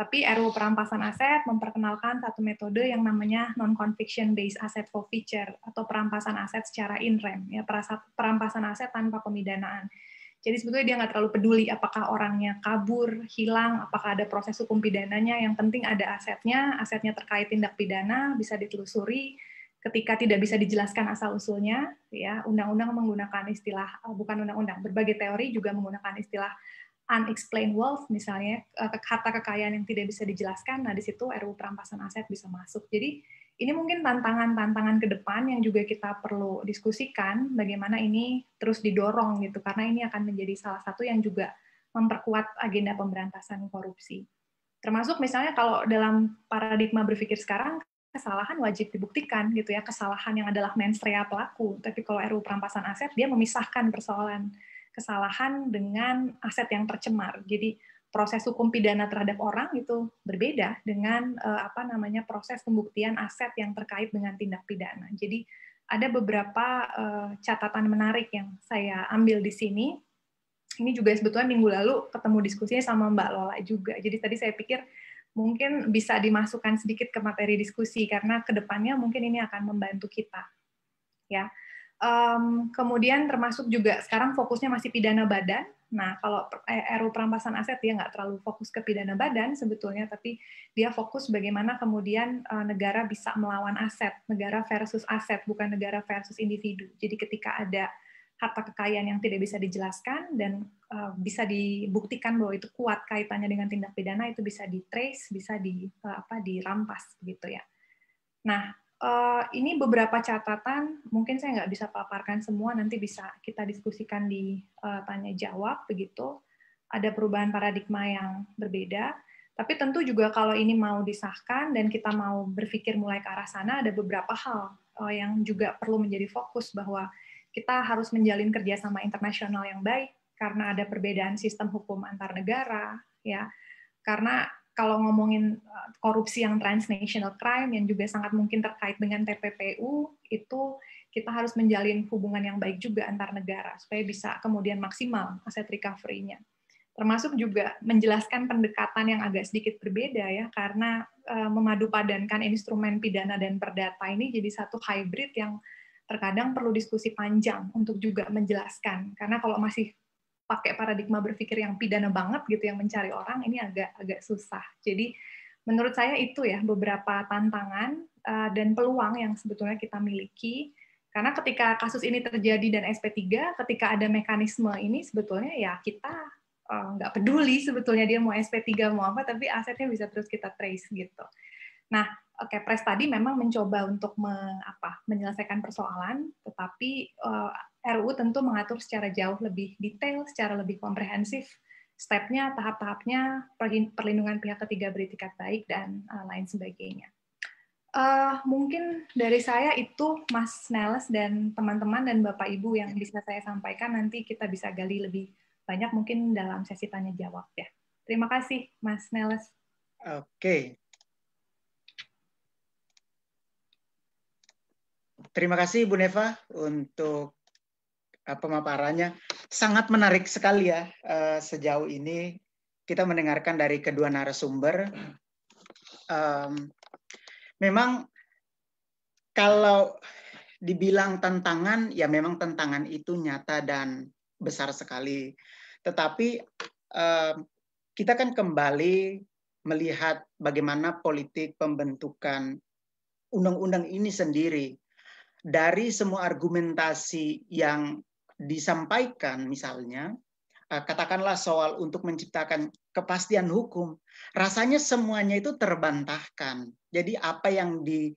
Tapi R U U Perampasan Aset memperkenalkan satu metode yang namanya non-conviction based asset forfeiture atau perampasan aset secara in rem, ya, perampasan aset tanpa pemidanaan. Jadi sebetulnya dia nggak terlalu peduli apakah orangnya kabur, hilang, apakah ada proses hukum pidananya, yang penting ada asetnya, asetnya terkait tindak pidana, bisa ditelusuri, ketika tidak bisa dijelaskan asal-usulnya, ya, undang-undang menggunakan istilah, bukan undang-undang, berbagai teori juga menggunakan istilah unexplained wealth, misalnya harta kekayaan yang tidak bisa dijelaskan, nah di situ R U U Perampasan Aset bisa masuk. Jadi ini mungkin tantangan-tantangan ke depan yang juga kita perlu diskusikan, bagaimana ini terus didorong gitu, karena ini akan menjadi salah satu yang juga memperkuat agenda pemberantasan korupsi. Termasuk misalnya kalau dalam paradigma berpikir sekarang, kesalahan wajib dibuktikan gitu ya, kesalahan yang adalah mens rea pelaku, tapi kalau R U U Perampasan Aset dia memisahkan persoalan kesalahan dengan aset yang tercemar. Jadi proses hukum pidana terhadap orang itu berbeda dengan eh, apa namanya proses pembuktian aset yang terkait dengan tindak pidana. Jadi ada beberapa eh, catatan menarik yang saya ambil di sini. Ini juga sebetulnya minggu lalu ketemu diskusinya sama Mbak Lola juga. Jadi tadi saya pikir mungkin bisa dimasukkan sedikit ke materi diskusi karena kedepannya mungkin ini akan membantu kita, ya. Um, kemudian termasuk juga sekarang fokusnya masih pidana badan. Nah, kalau R U U Perampasan Aset dia nggak terlalu fokus ke pidana badan sebetulnya, tapi dia fokus bagaimana kemudian uh, negara bisa melawan aset, negara versus aset, bukan negara versus individu. Jadi ketika ada harta kekayaan yang tidak bisa dijelaskan dan uh, bisa dibuktikan bahwa itu kuat kaitannya dengan tindak pidana, itu bisa di-trace, bisa di uh, apa dirampas gitu ya. Nah, Uh, ini beberapa catatan, mungkin saya nggak bisa paparkan semua, nanti bisa kita diskusikan di uh, tanya-jawab, begitu. Ada perubahan paradigma yang berbeda, tapi tentu juga kalau ini mau disahkan dan kita mau berpikir mulai ke arah sana, ada beberapa hal uh, yang juga perlu menjadi fokus, bahwa kita harus menjalin kerjasama internasional yang baik, karena ada perbedaan sistem hukum antar negara, ya, karena kalau ngomongin korupsi yang transnational crime, yang juga sangat mungkin terkait dengan T P P U, itu kita harus menjalin hubungan yang baik juga antar negara, supaya bisa kemudian maksimal aset recovery-nya. Termasuk juga menjelaskan pendekatan yang agak sedikit berbeda, ya, karena memadupadankan instrumen pidana dan perdata ini jadi satu hybrid yang terkadang perlu diskusi panjang untuk juga menjelaskan. Karena kalau masih pakai paradigma berpikir yang pidana banget gitu, yang mencari orang, ini agak agak susah. Jadi menurut saya itu ya beberapa tantangan uh, dan peluang yang sebetulnya kita miliki. Karena ketika kasus ini terjadi dan S P tiga, ketika ada mekanisme ini sebetulnya ya kita uh, nggak peduli sebetulnya dia mau S P tiga mau apa, tapi asetnya bisa terus kita trace gitu. Nah, Kepres tadi memang mencoba untuk me, apa, menyelesaikan persoalan, tetapi uh, R U U tentu mengatur secara jauh lebih detail, secara lebih komprehensif, stepnya, tahap-tahapnya, perlindungan pihak ketiga beritikat baik, dan uh, lain sebagainya. Uh, mungkin dari saya itu, Mas Neles dan teman-teman dan Bapak-Ibu yang bisa saya sampaikan, nanti kita bisa gali lebih banyak mungkin dalam sesi tanya-jawab, ya. Terima kasih, Mas Neles. Oke. Okay. Terima kasih Bu Nefa untuk pemaparannya. Sangat menarik sekali ya, sejauh ini kita mendengarkan dari kedua narasumber. Memang kalau dibilang tantangan, ya memang tantangan itu nyata dan besar sekali. Tetapi kita kan kembali melihat bagaimana politik pembentukan undang-undang ini sendiri. Dari semua argumentasi yang disampaikan misalnya, katakanlah soal untuk menciptakan kepastian hukum, rasanya semuanya itu terbantahkan. Jadi apa yang di,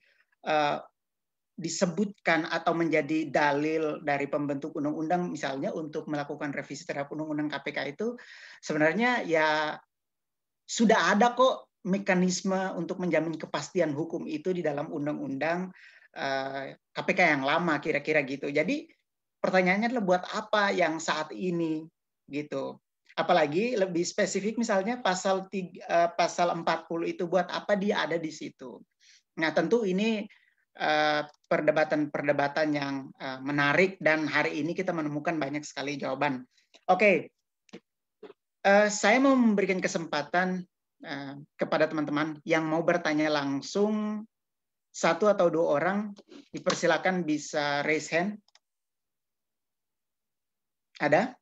disebutkan atau menjadi dalil dari pembentuk undang-undang, misalnya untuk melakukan revisi terhadap undang-undang K P K itu, sebenarnya ya sudah ada kok mekanisme untuk menjamin kepastian hukum itu di dalam undang-undang eh, K P K yang lama, kira-kira gitu. Jadi pertanyaannya adalah buat apa yang saat ini gitu. Apalagi lebih spesifik misalnya pasal tiga, pasal empat puluh itu buat apa dia ada di situ. Nah, tentu ini perdebatan-perdebatan uh, yang uh, menarik, dan hari ini kita menemukan banyak sekali jawaban. Oke, okay. uh, saya mau memberikan kesempatan uh, kepada teman-teman yang mau bertanya langsung, satu atau dua orang, dipersilakan bisa raise hand. Ada?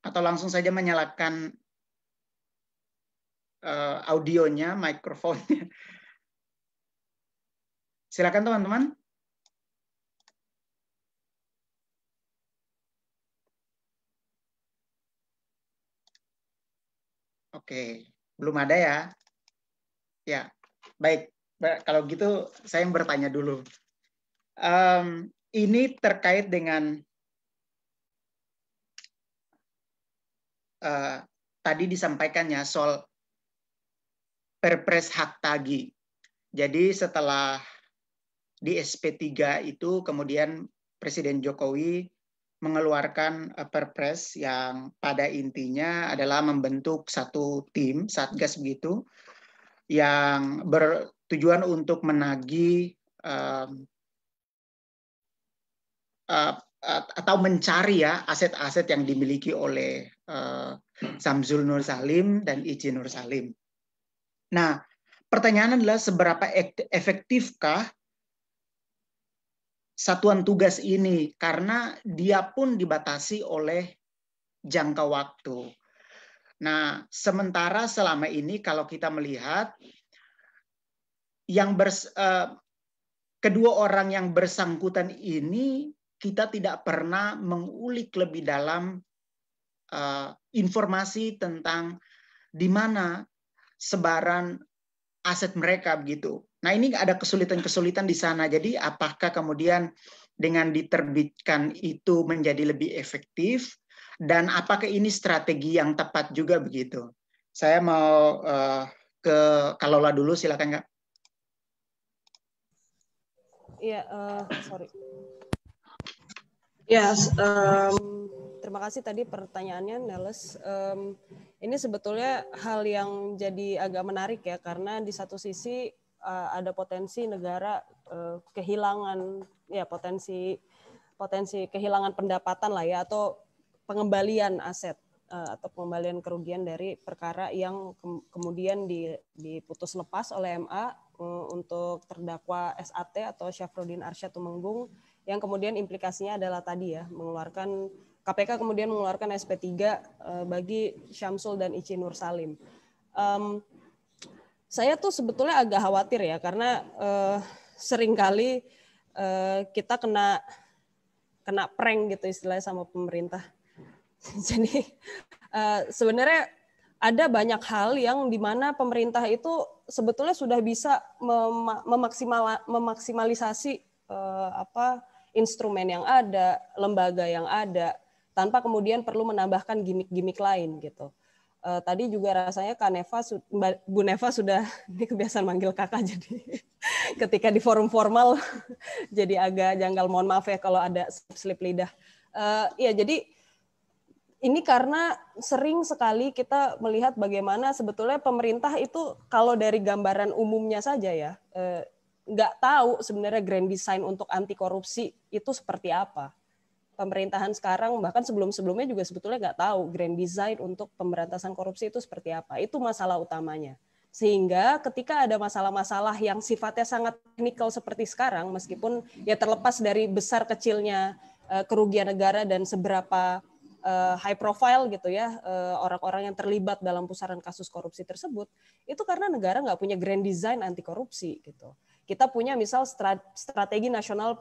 Atau langsung saja menyalakan uh, audionya, mikrofonnya. Silakan teman-teman. Oke, belum ada ya? Ya, baik. Kalau gitu saya yang bertanya dulu. Um, ini terkait dengan Uh, tadi disampaikannya soal Perpres Hak Tagih. Jadi setelah di S P tiga itu kemudian Presiden Jokowi mengeluarkan Perpres yang pada intinya adalah membentuk satu tim, Satgas begitu, yang bertujuan untuk menagih um, uh, atau mencari ya aset-aset yang dimiliki oleh uh, Sjamsul Nursalim dan Itjih Nursalim. Nah, pertanyaan adalah seberapa efektifkah satuan tugas ini, karena dia pun dibatasi oleh jangka waktu. Nah, sementara selama ini kalau kita melihat yang bers, uh, kedua orang yang bersangkutan ini kita tidak pernah mengulik lebih dalam uh, informasi tentang di mana sebaran aset mereka begitu. Nah, ini ada kesulitan-kesulitan di sana. Jadi apakah kemudian dengan diterbitkan itu menjadi lebih efektif, dan apakah ini strategi yang tepat juga begitu? Saya mau uh, ke Kalola dulu, silakan Kak. Iya, uh, sorry. Ya, yes, um, terima kasih tadi pertanyaannya, Neles. Um, ini sebetulnya hal yang jadi agak menarik ya, karena di satu sisi uh, ada potensi negara uh, kehilangan, ya potensi potensi kehilangan pendapatan lah ya, atau pengembalian aset uh, atau pengembalian kerugian dari perkara yang ke kemudian di, diputus lepas oleh M A uh, untuk terdakwa S A T atau Syafruddin Arsyad Tumenggung, yang kemudian implikasinya adalah tadi ya, mengeluarkan K P K kemudian mengeluarkan S P tiga bagi Sjamsul dan Itjih Nursalim. Um, saya tuh sebetulnya agak khawatir ya, karena uh, seringkali uh, kita kena kena prank gitu istilahnya sama pemerintah. Jadi uh, sebenarnya ada banyak hal yang dimana pemerintah itu sebetulnya sudah bisa mem memaksimal memaksimalisasi uh, apa instrumen yang ada, lembaga yang ada, tanpa kemudian perlu menambahkan gimmick-gimmick lain gitu. Uh, tadi juga rasanya Kak Nefa, Bu Nefa sudah, ini kebiasaan manggil kakak, jadi ketika di forum formal jadi agak janggal, mohon maaf ya kalau ada slip lidah. Uh, ya jadi ini karena sering sekali kita melihat bagaimana sebetulnya pemerintah itu kalau dari gambaran umumnya saja ya, uh, nggak tahu sebenarnya grand design untuk anti korupsi itu seperti apa. Pemerintahan sekarang bahkan sebelum-sebelumnya juga sebetulnya nggak tahu grand design untuk pemberantasan korupsi itu seperti apa. Itu masalah utamanya. Sehingga ketika ada masalah-masalah yang sifatnya sangat teknikal seperti sekarang, meskipun ya terlepas dari besar kecilnya kerugian negara dan seberapa high profile gitu ya orang-orang yang terlibat dalam pusaran kasus korupsi tersebut, itu karena negara nggak punya grand design anti korupsi gitu. Kita punya misal strategi nasional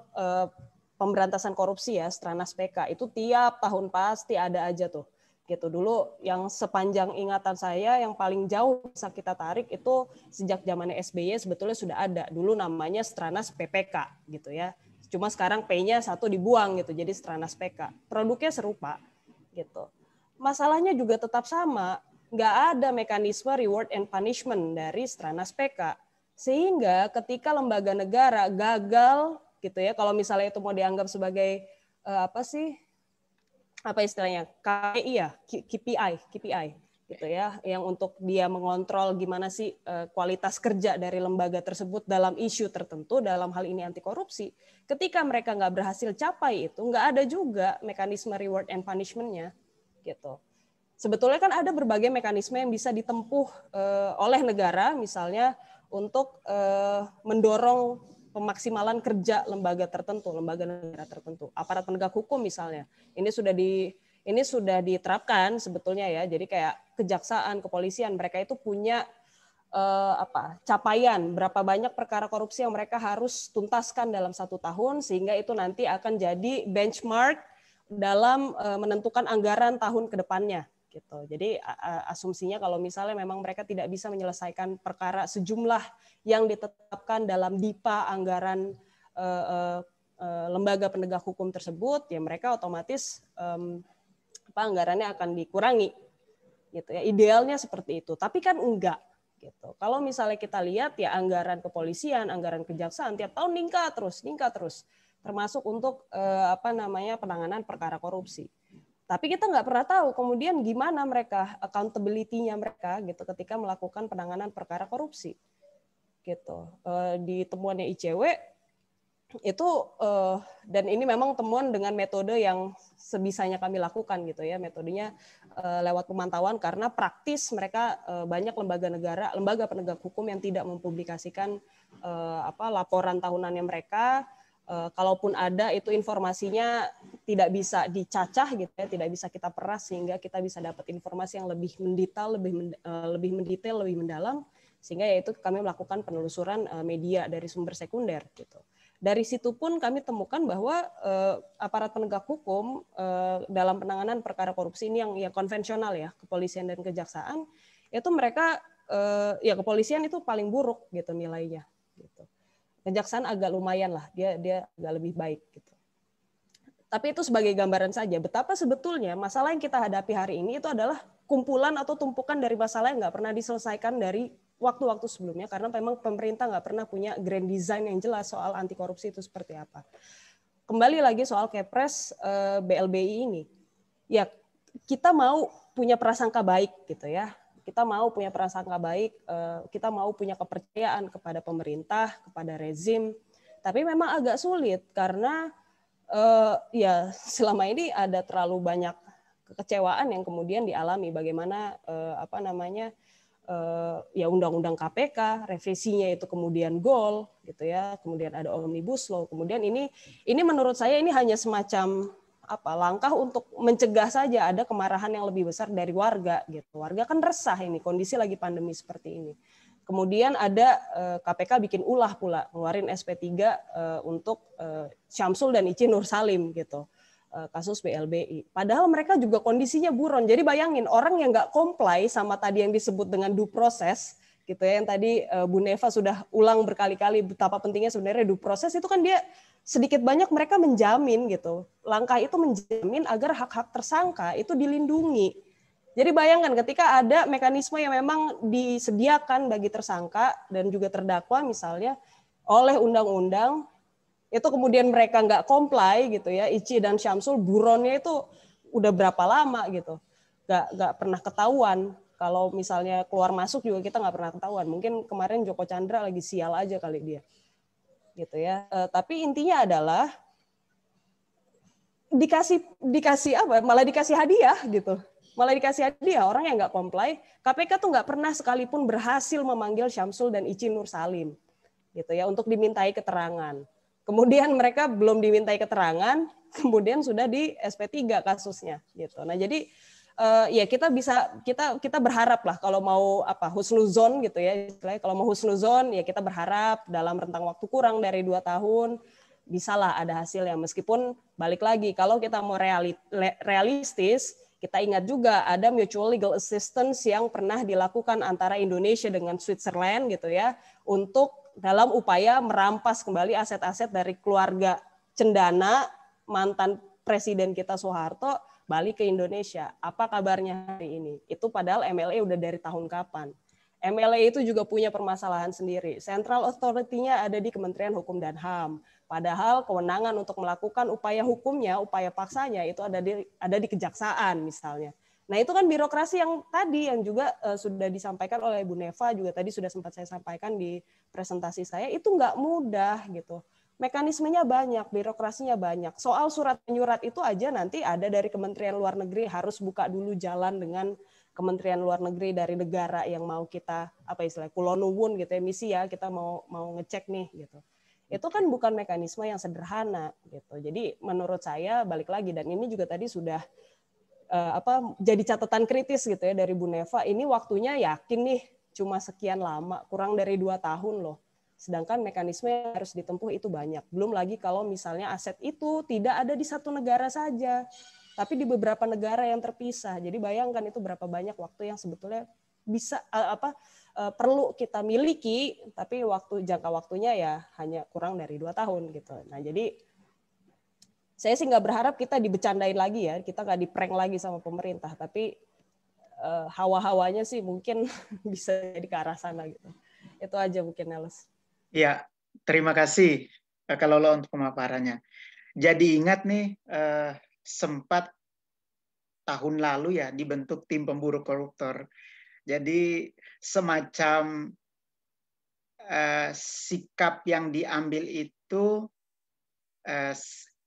pemberantasan korupsi ya, Stranas P K, itu tiap tahun pasti ada aja tuh. gitu. Dulu yang sepanjang ingatan saya yang paling jauh bisa kita tarik itu sejak zamannya S B Y sebetulnya sudah ada. Dulu namanya Stranas P P K gitu ya. Cuma sekarang P-nya satu dibuang gitu. Jadi Stranas P K. Produknya serupa gitu. Masalahnya juga tetap sama, nggak ada mekanisme reward and punishment dari Stranas P K. Sehingga ketika lembaga negara gagal gitu ya, kalau misalnya itu mau dianggap sebagai uh, apa sih? apa istilahnya K P I ya K P I K P I gitu ya, yang untuk dia mengontrol gimana sih kualitas kerja dari lembaga tersebut dalam isu tertentu, dalam hal ini anti korupsi. Ketika mereka nggak berhasil capai itu, nggak ada juga mekanisme reward and punishment-nya gitu. Sebetulnya kan ada berbagai mekanisme yang bisa ditempuh oleh negara, misalnya untuk mendorong pemaksimalan kerja lembaga tertentu, lembaga negara tertentu, aparat penegak hukum misalnya. Ini sudah di ini sudah diterapkan sebetulnya ya. Jadi kayak kejaksaan, kepolisian, mereka itu punya eh, apa? capaian berapa banyak perkara korupsi yang mereka harus tuntaskan dalam satu tahun, sehingga itu nanti akan jadi benchmark dalam eh, menentukan anggaran tahun ke depannya gitu. Jadi asumsinya kalau misalnya memang mereka tidak bisa menyelesaikan perkara sejumlah yang ditetapkan dalam D I P A anggaran eh, eh, lembaga penegak hukum tersebut, ya mereka otomatis eh, apa, anggarannya akan dikurangi gitu ya. Idealnya seperti itu, tapi kan enggak gitu. Kalau misalnya kita lihat ya, anggaran kepolisian, anggaran kejaksaan tiap tahun meningkat terus, meningkat terus, termasuk untuk eh, apa namanya penanganan perkara korupsi. Tapi kita nggak pernah tahu kemudian gimana mereka, accountability-nya mereka gitu ketika melakukan penanganan perkara korupsi gitu. E, di temuannya I C W itu e, dan ini memang temuan dengan metode yang sebisanya kami lakukan gitu ya, metodenya e, lewat pemantauan, karena praktis mereka e, banyak lembaga negara, lembaga penegak hukum yang tidak mempublikasikan e, apa laporan tahunannya mereka. Kalaupun ada, itu informasinya tidak bisa dicacah gitu ya, tidak bisa kita peras sehingga kita bisa dapat informasi yang lebih mendetail, lebih men, lebih mendetail, lebih mendalam, sehingga yaitu kami melakukan penelusuran media dari sumber sekunder gitu. Dari situ pun kami temukan bahwa eh, aparat penegak hukum eh, dalam penanganan perkara korupsi ini yang ya konvensional ya, kepolisian dan kejaksaan, itu mereka eh, ya kepolisian itu paling buruk gitu nilainya gitu. Kejaksaan agak lumayan lah, dia dia agak lebih baik gitu. Tapi itu sebagai gambaran saja betapa sebetulnya masalah yang kita hadapi hari ini itu adalah kumpulan atau tumpukan dari masalah yang nggak pernah diselesaikan dari waktu-waktu sebelumnya, karena memang pemerintah nggak pernah punya grand design yang jelas soal anti korupsi itu seperti apa. Kembali lagi soal Kepres B L B I ini, ya kita mau punya prasangka baik gitu ya. Kita mau punya prasangka baik, kita mau punya kepercayaan kepada pemerintah, kepada rezim. Tapi memang agak sulit karena ya selama ini ada terlalu banyak kekecewaan yang kemudian dialami. Bagaimana apa namanya ya Undang-Undang K P K, revisinya itu kemudian gol, gitu ya. Kemudian ada omnibus law. Kemudian ini ini menurut saya ini hanya semacam apa langkah untuk mencegah saja ada kemarahan yang lebih besar dari warga gitu. Warga kan resah ini, kondisi lagi pandemi seperti ini. Kemudian ada eh, K P K bikin ulah pula, ngeluarin S P tiga eh, untuk eh, Sjamsul dan Itjih Nursalim gitu. Eh, kasus B L B I. Padahal mereka juga kondisinya buron. Jadi bayangin orang yang nggak comply sama tadi yang disebut dengan due process gitu ya, yang tadi eh, Bu Nefa sudah ulang berkali-kali betapa pentingnya sebenarnya due process itu kan dia sedikit banyak mereka menjamin gitu. Langkah itu menjamin agar hak-hak tersangka itu dilindungi. Jadi bayangkan ketika ada mekanisme yang memang disediakan bagi tersangka dan juga terdakwa misalnya oleh undang-undang, itu kemudian mereka nggak comply gitu ya. Itjih dan Sjamsul buronnya itu udah berapa lama gitu. Nggak, nggak pernah ketahuan. Kalau misalnya keluar masuk juga kita nggak pernah ketahuan. Mungkin kemarin Joko Chandra lagi sial aja kali dia. Gitu ya, e, tapi intinya adalah dikasih dikasih apa malah dikasih hadiah gitu, malah dikasih hadiah orang yang nggak comply. K P K tuh nggak pernah sekalipun berhasil memanggil Sjamsul dan Itjih Nursalim gitu ya untuk dimintai keterangan. Kemudian mereka belum dimintai keterangan, kemudian sudah di S P tiga kasusnya gitu. Nah jadi e, ya kita bisa kita kita berharap lah kalau mau apa husnuzon gitu ya, kalau mau husnuzon ya kita berharap dalam rentang waktu kurang dari dua tahun bisalah ada hasilnya, meskipun balik lagi kalau kita mau realistis Kita ingat juga ada mutual legal assistance yang pernah dilakukan antara Indonesia dengan Switzerland gitu ya, untuk dalam upaya merampas kembali aset-aset dari keluarga cendana mantan Presiden kita Soeharto balik ke Indonesia. Apa kabarnya hari ini? Itu padahal M L A udah dari tahun kapan. M L A itu juga punya permasalahan sendiri. Central authority-nya ada di Kementerian Hukum dan H A M. Padahal kewenangan untuk melakukan upaya hukumnya, upaya paksanya itu ada di ada di kejaksaan misalnya. Nah, itu kan birokrasi yang tadi yang juga uh, sudah disampaikan oleh Bu Nefa, juga tadi sudah sempat saya sampaikan di presentasi saya, itu nggak mudah gitu. Mekanismenya banyak, birokrasinya banyak. Soal surat menyurat itu aja nanti ada dari Kementerian Luar Negeri, harus buka dulu jalan dengan Kementerian Luar Negeri dari negara yang mau kita apa istilahnya kulonuwun gitu ya, misi ya, kita mau mau ngecek nih gitu. Itu kan bukan mekanisme yang sederhana gitu. Jadi menurut saya balik lagi, dan ini juga tadi sudah eh, apa jadi catatan kritis gitu ya dari Bu Nefa, ini waktunya yakin nih cuma sekian lama, kurang dari dua tahun loh. Sedangkan mekanisme yang harus ditempuh itu banyak. Belum lagi kalau misalnya aset itu tidak ada di satu negara saja, tapi di beberapa negara yang terpisah. Jadi bayangkan itu berapa banyak waktu yang sebetulnya bisa apa perlu kita miliki, tapi waktu jangka waktunya ya hanya kurang dari dua tahun gitu. Nah jadi saya sih nggak berharap kita dibecandain lagi ya, kita nggak diprank lagi sama pemerintah, tapi eh, hawa-hawanya sih mungkin bisa jadi ke arah sana gitu. Itu aja mungkin, Neles. Ya, terima kasih Kak Lolo untuk pemaparannya. Jadi ingat nih, eh, sempat tahun lalu ya dibentuk tim pemburu koruptor. Jadi semacam eh, sikap yang diambil itu eh,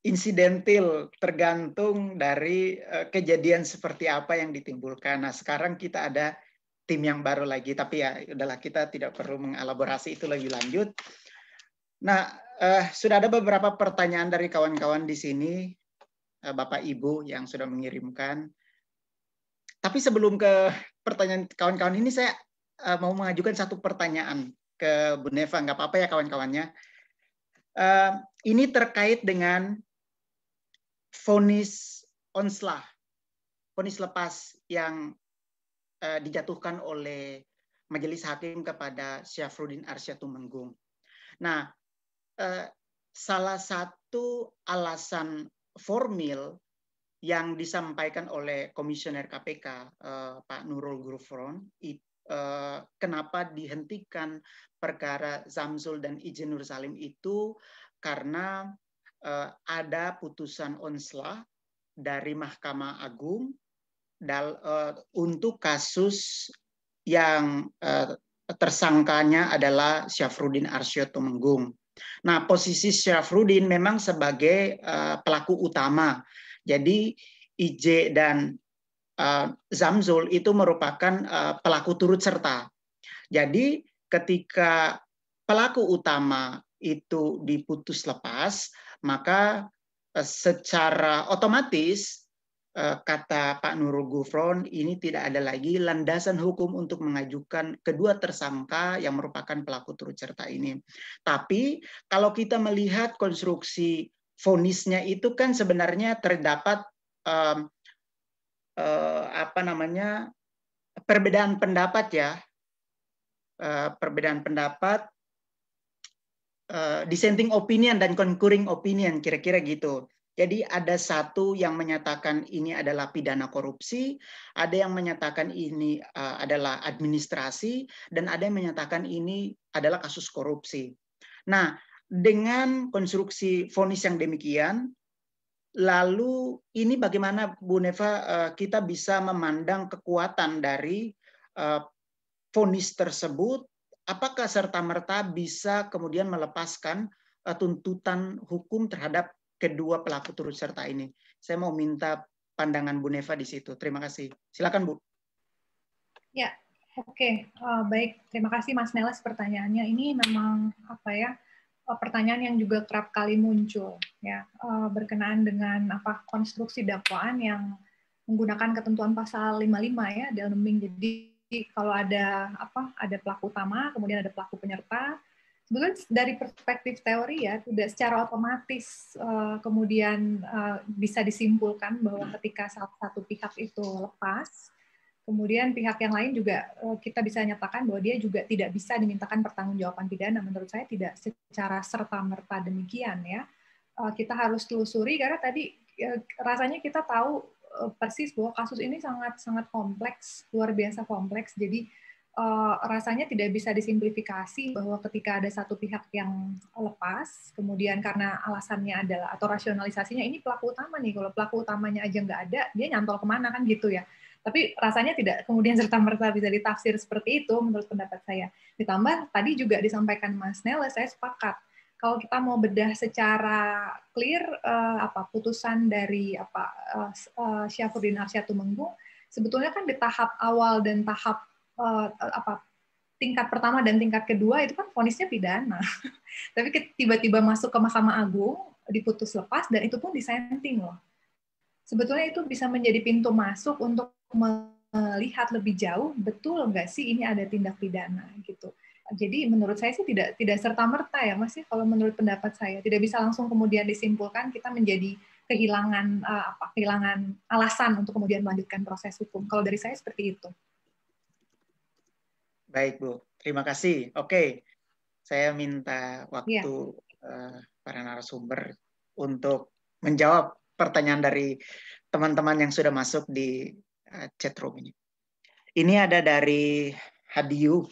insidentil, tergantung dari eh, kejadian seperti apa yang ditimbulkan. Nah sekarang kita ada tim yang baru lagi, tapi ya udahlah, kita tidak perlu mengelaborasi itu lebih lanjut. Nah, eh, sudah ada beberapa pertanyaan dari kawan-kawan di sini, eh, Bapak Ibu yang sudah mengirimkan. Tapi sebelum ke pertanyaan kawan-kawan ini, saya eh, mau mengajukan satu pertanyaan ke Bu Nefa, nggak apa-apa ya kawan-kawannya. Eh, ini terkait dengan vonis onslah, vonis lepas yang dijatuhkan oleh Majelis Hakim kepada Syafruddin Arsyad Tumenggung. Nah, eh, salah satu alasan formil yang disampaikan oleh Komisioner K P K eh, Pak Nurul Gufron, it, eh, kenapa dihentikan perkara Sjamsul dan Itjih Nursalim itu karena eh, ada putusan onslah dari Mahkamah Agung Dal, uh, untuk kasus yang uh, tersangkanya adalah Syafruddin Arsyad Tumenggung. Nah, posisi Syafruddin memang sebagai uh, pelaku utama. Jadi Itjih dan uh, Sjamsul itu merupakan uh, pelaku turut serta. Jadi ketika pelaku utama itu diputus lepas, maka uh, secara otomatis kata Pak Nurul Gufron, ini tidak ada lagi landasan hukum untuk mengajukan kedua tersangka yang merupakan pelaku turut serta ini. Tapi kalau kita melihat konstruksi vonisnya itu kan sebenarnya terdapat um, uh, apa namanya perbedaan pendapat ya, uh, perbedaan pendapat, uh, dissenting opinion dan concurring opinion, kira-kira gitu. Jadi ada satu yang menyatakan ini adalah pidana korupsi, ada yang menyatakan ini uh, adalah administrasi, dan ada yang menyatakan ini adalah kasus korupsi. Nah, dengan konstruksi vonis yang demikian, lalu ini bagaimana Bu Nefa uh, kita bisa memandang kekuatan dari uh, vonis tersebut? Apakah serta-merta bisa kemudian melepaskan uh, tuntutan hukum terhadap kedua pelaku turut serta ini? Saya mau minta pandangan Bu Nefa di situ. Terima kasih. Silakan Bu. Ya, oke, okay. uh, baik. Terima kasih Mas Neles pertanyaannya. Ini memang apa ya? Uh, pertanyaan yang juga kerap kali muncul ya, uh, berkenaan dengan apa konstruksi dakwaan yang menggunakan ketentuan pasal lima puluh lima ya, Delming. Jadi kalau ada apa? Ada pelaku utama, kemudian ada pelaku penyerta. sebetulnya dari perspektif teori ya tidak secara otomatis uh, kemudian uh, bisa disimpulkan bahwa ketika salah satu pihak itu lepas, kemudian pihak yang lain juga uh, kita bisa nyatakan bahwa dia juga tidak bisa dimintakan pertanggungjawaban pidana. Menurut saya tidak secara serta-merta demikian ya. Uh, kita harus telusuri karena tadi uh, rasanya kita tahu uh, persis bahwa kasus ini sangat-sangat kompleks, luar biasa kompleks. Jadi Uh, rasanya tidak bisa disimplifikasi bahwa ketika ada satu pihak yang lepas, kemudian karena alasannya adalah atau rasionalisasinya ini pelaku utama nih, kalau pelaku utamanya aja nggak ada, dia nyantol kemana kan gitu ya. Tapi rasanya tidak kemudian serta-merta bisa ditafsir seperti itu menurut pendapat saya. Ditambah tadi juga disampaikan Mas Nel, saya sepakat. Kalau kita mau bedah secara clear uh, apa putusan dari apa uh, uh, Syafruddin Arsyad Tumenggung, sebetulnya kan di tahap awal dan tahap Uh, apa tingkat pertama dan tingkat kedua itu kan vonisnya pidana, tapi tiba-tiba masuk ke Mahkamah Agung diputus lepas dan itu pun disenting loh. Sebetulnya itu bisa menjadi pintu masuk untuk melihat lebih jauh betul nggak sih ini ada tindak pidana gitu. Jadi menurut saya sih tidak tidak serta merta ya Mas ya, kalau menurut pendapat saya tidak bisa langsung kemudian disimpulkan kita menjadi kehilangan uh, apa kehilangan alasan untuk kemudian melanjutkan proses hukum. Kalau dari saya seperti itu. Baik Bu, terima kasih. Oke, saya minta waktu ya. uh, para narasumber untuk menjawab pertanyaan dari teman-teman yang sudah masuk di uh, chat room ini. Ini ada dari Hadiyu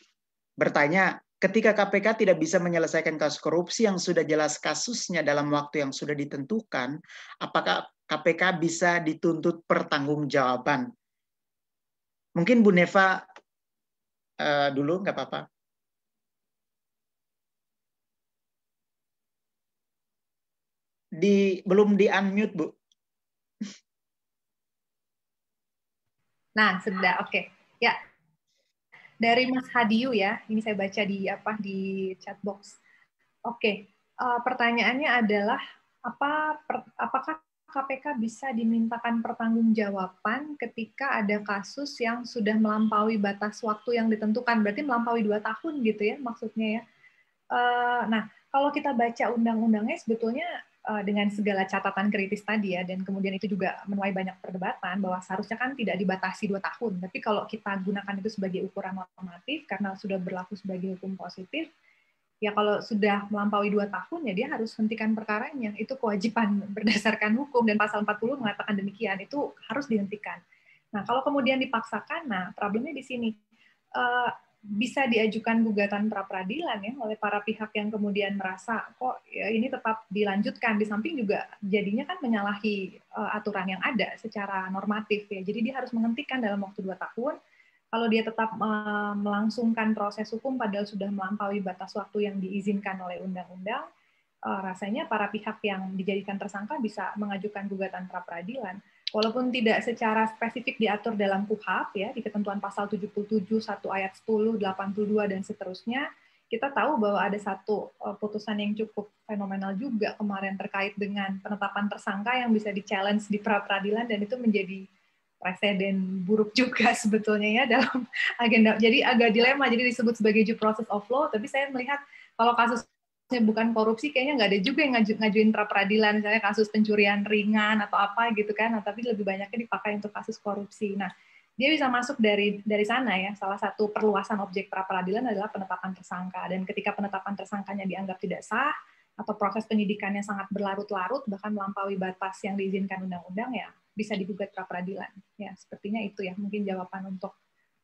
bertanya, ketika K P K tidak bisa menyelesaikan kasus korupsi yang sudah jelas kasusnya dalam waktu yang sudah ditentukan, apakah K P K bisa dituntut pertanggungjawaban? Mungkin Bu Nefa Uh, dulu nggak apa-apa. Di belum di unmute Bu. Nah sudah, oke okay. Ya dari Mas Hadiyu ya, ini saya baca di apa di chat box. Oke, okay. uh, pertanyaannya adalah apa per, apakah K P K bisa dimintakan pertanggungjawaban ketika ada kasus yang sudah melampaui batas waktu yang ditentukan, berarti melampaui dua tahun gitu ya maksudnya ya. Uh, nah kalau kita baca undang-undangnya sebetulnya uh, dengan segala catatan kritis tadi ya, dan kemudian itu juga menuai banyak perdebatan bahwa seharusnya kan tidak dibatasi dua tahun, tapi kalau kita gunakan itu sebagai ukuran normatif karena sudah berlaku sebagai hukum positif. Ya kalau sudah melampaui dua tahun ya dia harus hentikan perkaranya, itu kewajiban berdasarkan hukum dan pasal empat puluh mengatakan demikian, itu harus dihentikan. Nah kalau kemudian dipaksakan, nah problemnya di sini uh, bisa diajukan gugatan pra peradilan ya oleh para pihak yang kemudian merasa kok ya, ini tetap dilanjutkan, di samping juga jadinya kan menyalahi uh, aturan yang ada secara normatif ya, jadi dia harus menghentikan dalam waktu dua tahun. Kalau dia tetap uh, melangsungkan proses hukum padahal sudah melampaui batas waktu yang diizinkan oleh undang-undang, uh, rasanya para pihak yang dijadikan tersangka bisa mengajukan gugatan pra peradilan. Walaupun tidak secara spesifik diatur dalam K U H P ya, di ketentuan pasal tujuh puluh tujuh, satu ayat sepuluh, delapan puluh dua dan seterusnya, kita tahu bahwa ada satu uh, putusan yang cukup fenomenal juga kemarin terkait dengan penetapan tersangka yang bisa di-challenge di pra peradilan dan itu menjadi presiden buruk juga sebetulnya ya dalam agenda. Jadi agak dilema, jadi disebut sebagai due process of law, tapi saya melihat kalau kasusnya bukan korupsi, kayaknya nggak ada juga yang ngaju, ngajuin pra peradilan, misalnya kasus pencurian ringan atau apa gitu kan, nah, tapi lebih banyaknya dipakai untuk kasus korupsi. Nah, dia bisa masuk dari dari sana ya, salah satu perluasan objek pra peradilan adalah penetapan tersangka, dan ketika penetapan tersangkanya dianggap tidak sah, atau proses penyidikannya sangat berlarut-larut, bahkan melampaui batas yang diizinkan undang-undang ya, bisa digugat pra peradilan. Ya, sepertinya itu ya mungkin jawaban untuk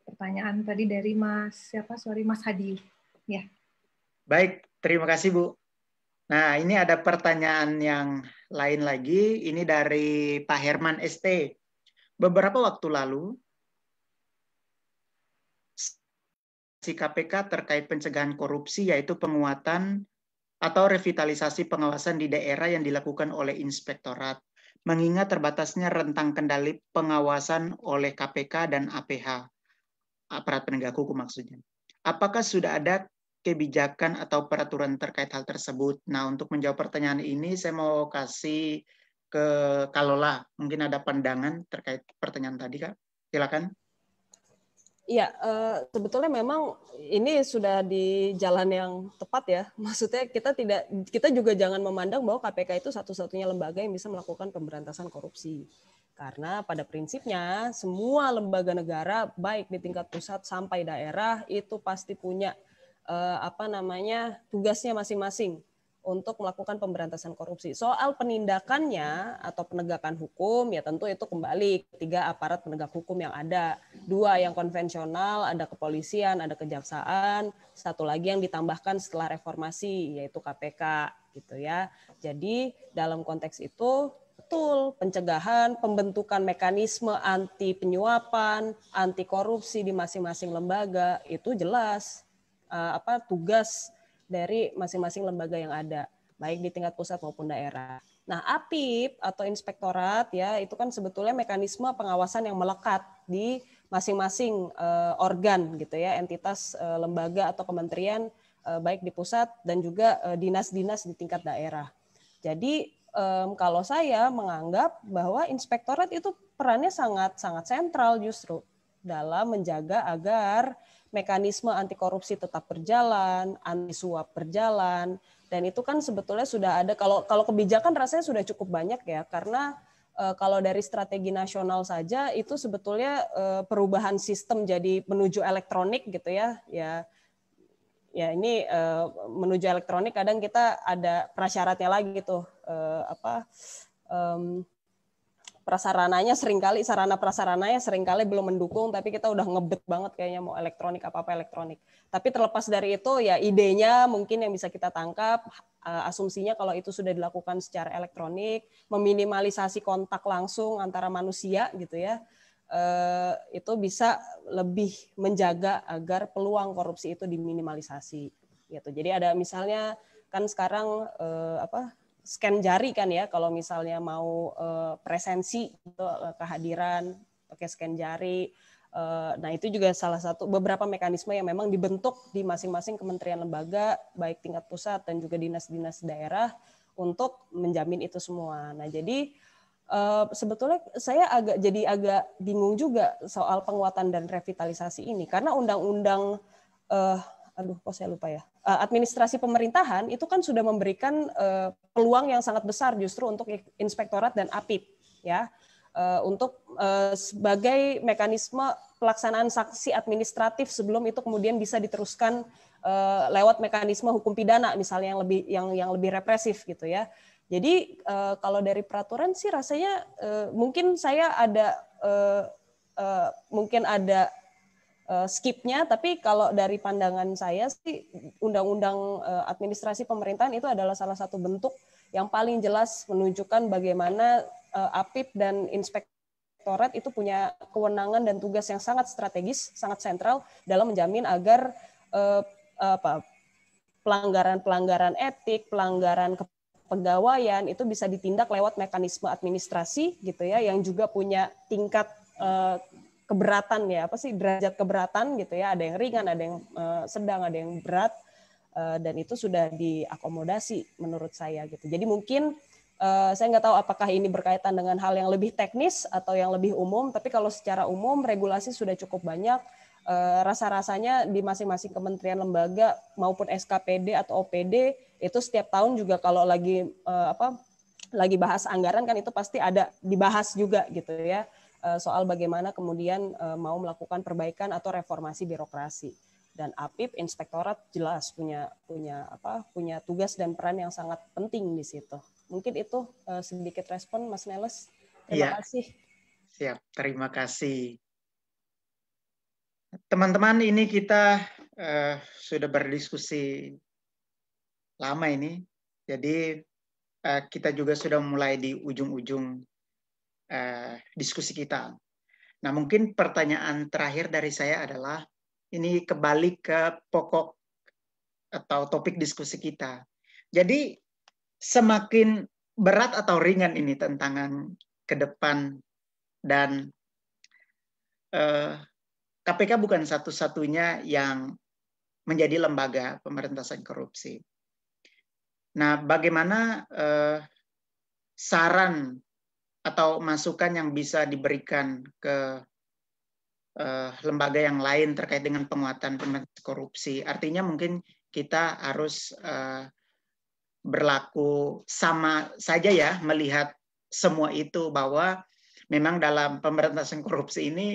pertanyaan tadi dari Mas siapa? Sorry, Mas Hadi. Ya. Baik, terima kasih Bu. Nah, ini ada pertanyaan yang lain lagi, ini dari Pak Herman S T. Beberapa waktu lalu si K P K terkait pencegahan korupsi yaitu penguatan atau revitalisasi pengawasan di daerah yang dilakukan oleh inspektorat. Mengingat terbatasnya rentang kendali pengawasan oleh K P K dan A P H, aparat penegak hukum maksudnya. Apakah sudah ada kebijakan atau peraturan terkait hal tersebut? Nah, untuk menjawab pertanyaan ini, saya mau kasih ke Kalola. Mungkin ada pandangan terkait pertanyaan tadi, Kak. Silakan. Iya, uh, sebetulnya memang ini sudah di jalan yang tepat ya. Maksudnya kita tidak, kita juga jangan memandang bahwa K P K itu satu-satunya lembaga yang bisa melakukan pemberantasan korupsi. Karena pada prinsipnya semua lembaga negara baik di tingkat pusat sampai daerah itu pasti punya uh, apa namanya tugasnya masing-masing untuk melakukan pemberantasan korupsi. Soal penindakannya atau penegakan hukum, ya tentu itu kembali tiga aparat penegak hukum yang ada. Dua yang konvensional, ada kepolisian, ada kejaksaan, satu lagi yang ditambahkan setelah reformasi, yaitu K P K, gitu ya. Jadi dalam konteks itu, betul, pencegahan, pembentukan mekanisme anti penyuapan, anti korupsi di masing-masing lembaga, itu jelas uh, apa tugas dari masing-masing lembaga yang ada, baik di tingkat pusat maupun daerah. Nah, A P I P atau inspektorat ya itu kan sebetulnya mekanisme pengawasan yang melekat di masing-masing uh, organ gitu ya, entitas uh, lembaga atau kementerian uh, baik di pusat dan juga uh, dinas-dinas di tingkat daerah. Jadi um, kalau saya menganggap bahwa inspektorat itu perannya sangat-sangat sentral justru dalam menjaga agar mekanisme anti korupsi tetap berjalan, anti suap berjalan, dan itu kan sebetulnya sudah ada. Kalau kalau kebijakan rasanya sudah cukup banyak ya, karena e, kalau dari strategi nasional saja itu sebetulnya e, perubahan sistem jadi menuju elektronik gitu ya, ya, ya ini e, menuju elektronik kadang kita ada prasyaratnya lagi gitu, e, apa? Um, prasarananya seringkali, sarana prasarananya seringkali belum mendukung, tapi kita udah ngebet banget kayaknya mau elektronik, apa-apa elektronik. Tapi terlepas dari itu, ya idenya mungkin yang bisa kita tangkap, asumsinya kalau itu sudah dilakukan secara elektronik, meminimalisasi kontak langsung antara manusia gitu ya, itu bisa lebih menjaga agar peluang korupsi itu diminimalisasi. Gitu. Jadi ada misalnya, kan sekarang apa, scan jari kan ya, kalau misalnya mau uh, presensi gitu, kehadiran pakai scan jari, uh, nah itu juga salah satu beberapa mekanisme yang memang dibentuk di masing-masing kementerian lembaga baik tingkat pusat dan juga dinas-dinas daerah untuk menjamin itu semua. Nah jadi uh, sebetulnya saya agak jadi agak bingung juga soal penguatan dan revitalisasi ini karena undang-undang uh, aduh kok saya lupa ya, administrasi pemerintahan itu kan sudah memberikan peluang yang sangat besar justru untuk inspektorat dan A P I P ya untuk sebagai mekanisme pelaksanaan sanksi administratif sebelum itu kemudian bisa diteruskan lewat mekanisme hukum pidana misalnya yang lebih yang yang lebih represif gitu ya. Jadi kalau dari peraturan sih rasanya mungkin saya ada mungkin ada skipnya, tapi kalau dari pandangan saya sih undang-undang administrasi pemerintahan itu adalah salah satu bentuk yang paling jelas menunjukkan bagaimana A P I P dan inspektorat itu punya kewenangan dan tugas yang sangat strategis, sangat sentral dalam menjamin agar eh, apa, pelanggaran-pelanggaran etik, pelanggaran kepegawaian itu bisa ditindak lewat mekanisme administrasi gitu ya, yang juga punya tingkat eh, keberatan ya, apa sih derajat keberatan gitu ya, ada yang ringan, ada yang uh, sedang, ada yang berat, uh, dan itu sudah diakomodasi menurut saya gitu. Jadi mungkin uh, saya nggak tahu apakah ini berkaitan dengan hal yang lebih teknis atau yang lebih umum, tapi kalau secara umum regulasi sudah cukup banyak, uh, rasa-rasanya di masing-masing kementerian lembaga maupun S K P D atau O P D itu setiap tahun juga kalau lagi uh, apa lagi bahas anggaran kan itu pasti ada dibahas juga gitu ya, soal bagaimana kemudian mau melakukan perbaikan atau reformasi birokrasi. Dan A P I P inspektorat jelas punya punya apa punya tugas dan peran yang sangat penting di situ. Mungkin itu sedikit respon Mas Neles. Terima ya. kasih. Siap, terima kasih. Teman-teman, ini kita uh, sudah berdiskusi lama ini. Jadi uh, kita juga sudah mulai di ujung-ujung Eh, diskusi kita. Nah, mungkin pertanyaan terakhir dari saya adalah ini kembali ke pokok atau topik diskusi kita. Jadi semakin berat atau ringan ini tantangan ke depan dan eh, K P K bukan satu-satunya yang menjadi lembaga pemberantasan korupsi. Nah, bagaimana eh, saran atau masukan yang bisa diberikan ke uh, lembaga yang lain terkait dengan penguatan pemberantasan korupsi. Artinya mungkin kita harus uh, berlaku sama saja ya, melihat semua itu bahwa memang dalam pemberantasan korupsi ini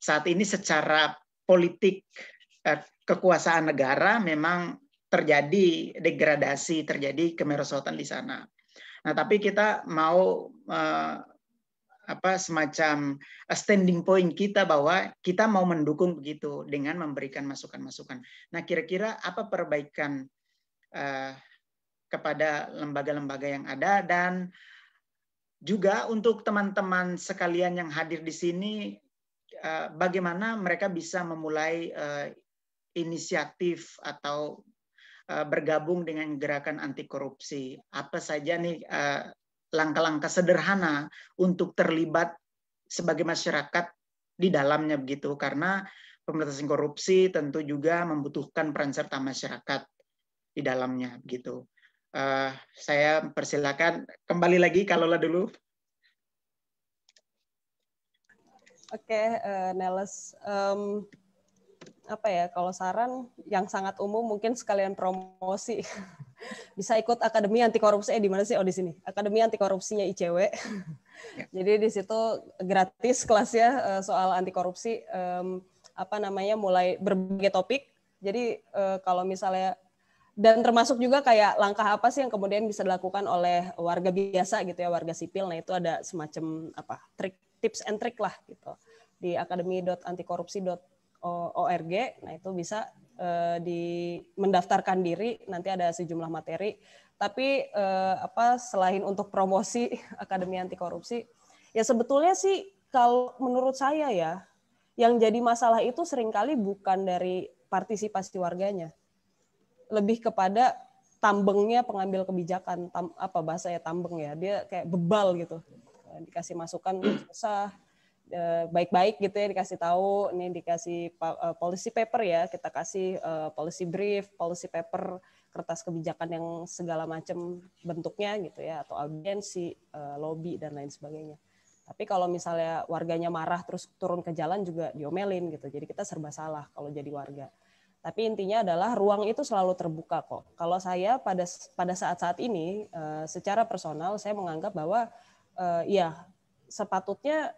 saat ini secara politik uh, kekuasaan negara memang terjadi degradasi, terjadi kemerosotan di sana. Nah, tapi kita mau uh, apa semacam standing point kita bahwa kita mau mendukung begitu dengan memberikan masukan-masukan. Nah, kira-kira apa perbaikan eh, kepada lembaga-lembaga yang ada, dan juga untuk teman-teman sekalian yang hadir di sini, eh, bagaimana mereka bisa memulai eh, inisiatif atau eh, bergabung dengan gerakan anti korupsi? Apa saja nih eh, langkah-langkah sederhana untuk terlibat sebagai masyarakat di dalamnya begitu, karena pemberantasan korupsi tentu juga membutuhkan peran serta masyarakat di dalamnya begitu. Uh, saya persilakan kembali lagi ke Lalola dulu. Oke, okay, uh, Neles, um, apa ya, kalau saran yang sangat umum mungkin sekalian promosi. Bisa ikut Akademi Anti Korupsi, eh, di mana sih? Oh, di sini. Akademi Anti Korupsinya I C W. Ya. Jadi di situ gratis kelasnya soal anti korupsi, um, apa namanya, mulai berbagai topik. Jadi uh, kalau misalnya, dan termasuk juga kayak langkah apa sih yang kemudian bisa dilakukan oleh warga biasa gitu ya, warga sipil. Nah, itu ada semacam apa? Trik, tips and trick lah gitu. Di akademi dot antikorupsi dot org. Nah, itu bisa di mendaftarkan diri, nanti ada sejumlah materi. Tapi eh, apa selain untuk promosi Akademi Anti Korupsi, ya sebetulnya sih kalau menurut saya ya, yang jadi masalah itu seringkali bukan dari partisipasi warganya, lebih kepada tambengnya pengambil kebijakan, tam, apa bahasa ya tambeng ya, dia kayak bebal gitu, dikasih masukan susah. Baik-baik gitu ya, dikasih tahu, ini dikasih policy paper ya, kita kasih policy brief, policy paper, kertas kebijakan yang segala macam bentuknya gitu ya, atau audiensi, lobby, dan lain sebagainya. Tapi kalau misalnya warganya marah terus turun ke jalan juga diomelin gitu, jadi kita serba salah kalau jadi warga. Tapi intinya adalah ruang itu selalu terbuka kok. Kalau saya pada pada saat-saat ini, secara personal saya menganggap bahwa ya sepatutnya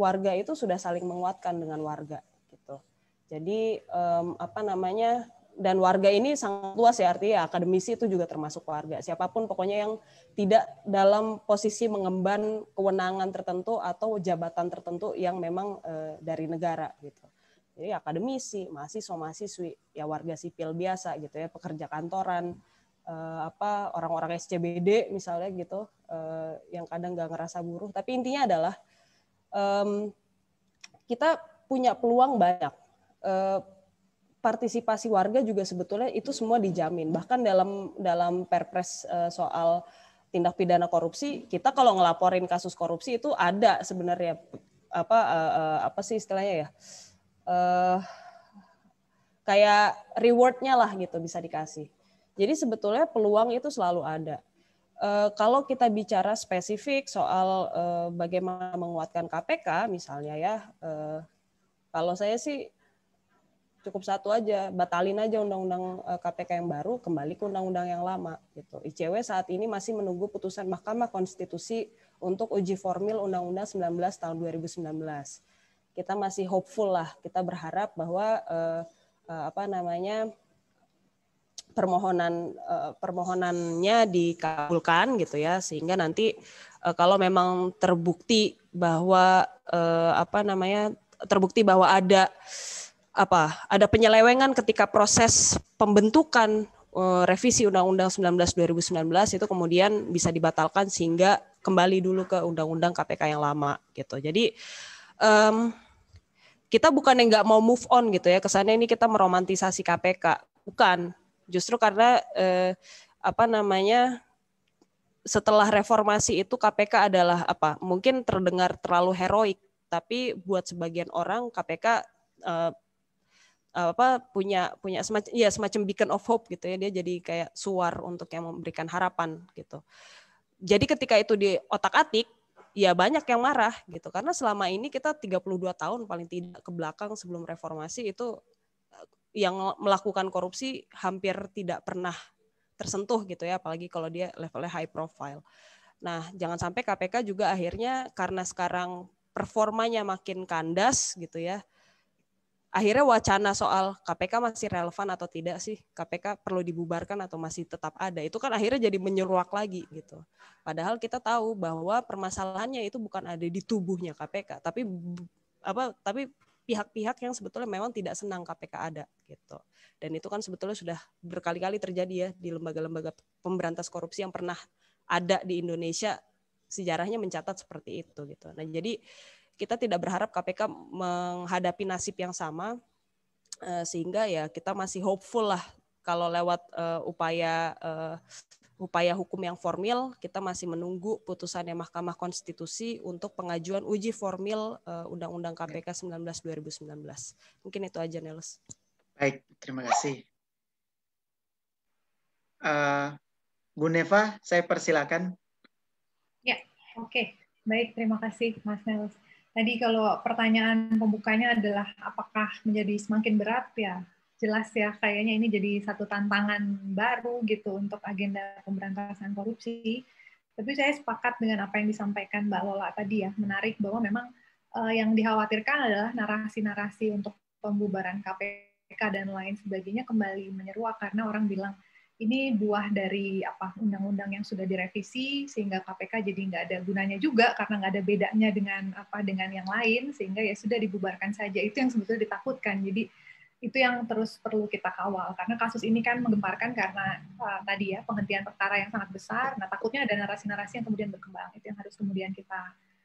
warga itu sudah saling menguatkan dengan warga gitu. Jadi um, apa namanya, dan warga ini sangat luas ya, artinya akademisi itu juga termasuk warga. Siapapun pokoknya yang tidak dalam posisi mengemban kewenangan tertentu atau jabatan tertentu yang memang uh, dari negara gitu. Jadi akademisi, mahasiswa-mahasiswi, ya warga sipil biasa gitu ya, pekerja kantoran, Uh, apa orang-orang S C B D misalnya gitu, uh, yang kadang nggak ngerasa buruh. Tapi intinya adalah Um, kita punya peluang banyak, uh, partisipasi warga juga sebetulnya itu semua dijamin. Bahkan dalam dalam perpres uh, soal tindak pidana korupsi, kita kalau ngelaporin kasus korupsi itu ada sebenarnya apa uh, uh, apa sih istilahnya ya, uh, kayak rewardnya lah gitu, bisa dikasih. Jadi sebetulnya peluang itu selalu ada. Uh, kalau kita bicara spesifik soal uh, bagaimana menguatkan K P K misalnya ya, uh, kalau saya sih cukup satu aja, batalin aja undang-undang K P K yang baru, kembali ke undang-undang yang lama gitu. I C W saat ini masih menunggu putusan Mahkamah Konstitusi untuk uji formil Undang-Undang sembilan belas tahun dua ribu sembilan belas. Kita masih hopeful lah, kita berharap bahwa uh, uh, apa namanya, permohonan permohonannya dikabulkan gitu ya, sehingga nanti kalau memang terbukti bahwa apa namanya, terbukti bahwa ada apa ada penyelewengan ketika proses pembentukan revisi Undang-Undang sembilan belas dua ribu sembilan belas itu kemudian bisa dibatalkan sehingga kembali dulu ke Undang-Undang K P K yang lama gitu. Jadi um, kita bukan yang nggak mau move on gitu ya, kesannya ini kita meromantisasi K P K, bukan. Justru karena eh, apa namanya, setelah reformasi itu K P K adalah apa? Mungkin terdengar terlalu heroik, tapi buat sebagian orang K P K eh, apa punya punya semacam ya semacam beacon of hope gitu ya, dia jadi kayak suar untuk yang memberikan harapan gitu. Jadi ketika itu di otak-atik ya banyak yang marah gitu. Karena selama ini kita tiga puluh dua tahun paling tidak ke belakang sebelum reformasi itu yang melakukan korupsi hampir tidak pernah tersentuh gitu ya, apalagi kalau dia levelnya high profile. Nah, jangan sampai K P K juga akhirnya karena sekarang performanya makin kandas gitu ya, akhirnya wacana soal K P K masih relevan atau tidak sih, K P K perlu dibubarkan atau masih tetap ada, itu kan akhirnya jadi menyeruak lagi gitu. Padahal kita tahu bahwa permasalahannya itu bukan ada di tubuhnya K P K, tapi apa tapi pihak-pihak yang sebetulnya memang tidak senang K P K ada gitu. Dan itu kan sebetulnya sudah berkali-kali terjadi ya di lembaga-lembaga pemberantas korupsi yang pernah ada di Indonesia, sejarahnya mencatat seperti itu gitu. Nah, jadi kita tidak berharap K P K menghadapi nasib yang sama, sehingga ya kita masih hopeful lah kalau lewat upaya upaya hukum yang formil, kita masih menunggu putusannya Mahkamah Konstitusi untuk pengajuan uji formil Undang-Undang K P K sembilan belas dua ribu sembilan belas. Mungkin itu aja, Neles. Baik, terima kasih. Uh, Bu Nefa, saya persilakan. Ya, oke. Okay. Baik, terima kasih Mas Neles. Tadi kalau pertanyaan pembukanya adalah apakah menjadi semakin berat, ya jelas ya kayaknya ini jadi satu tantangan baru gitu untuk agenda pemberantasan korupsi. Tapi saya sepakat dengan apa yang disampaikan Mbak Lola tadi ya, menarik bahwa memang eh, yang dikhawatirkan adalah narasi-narasi untuk pembubaran K P K dan lain sebagainya kembali menyeruak karena orang bilang ini buah dari apa undang-undang yang sudah direvisi sehingga K P K jadi nggak ada gunanya juga karena nggak ada bedanya dengan apa dengan yang lain sehingga ya sudah dibubarkan saja. Itu yang sebetulnya ditakutkan. Jadi itu yang terus perlu kita kawal karena kasus ini kan menggemparkan karena uh, tadi ya penghentian perkara yang sangat besar. Nah, takutnya ada narasi-narasi yang kemudian berkembang. Itu yang harus kemudian kita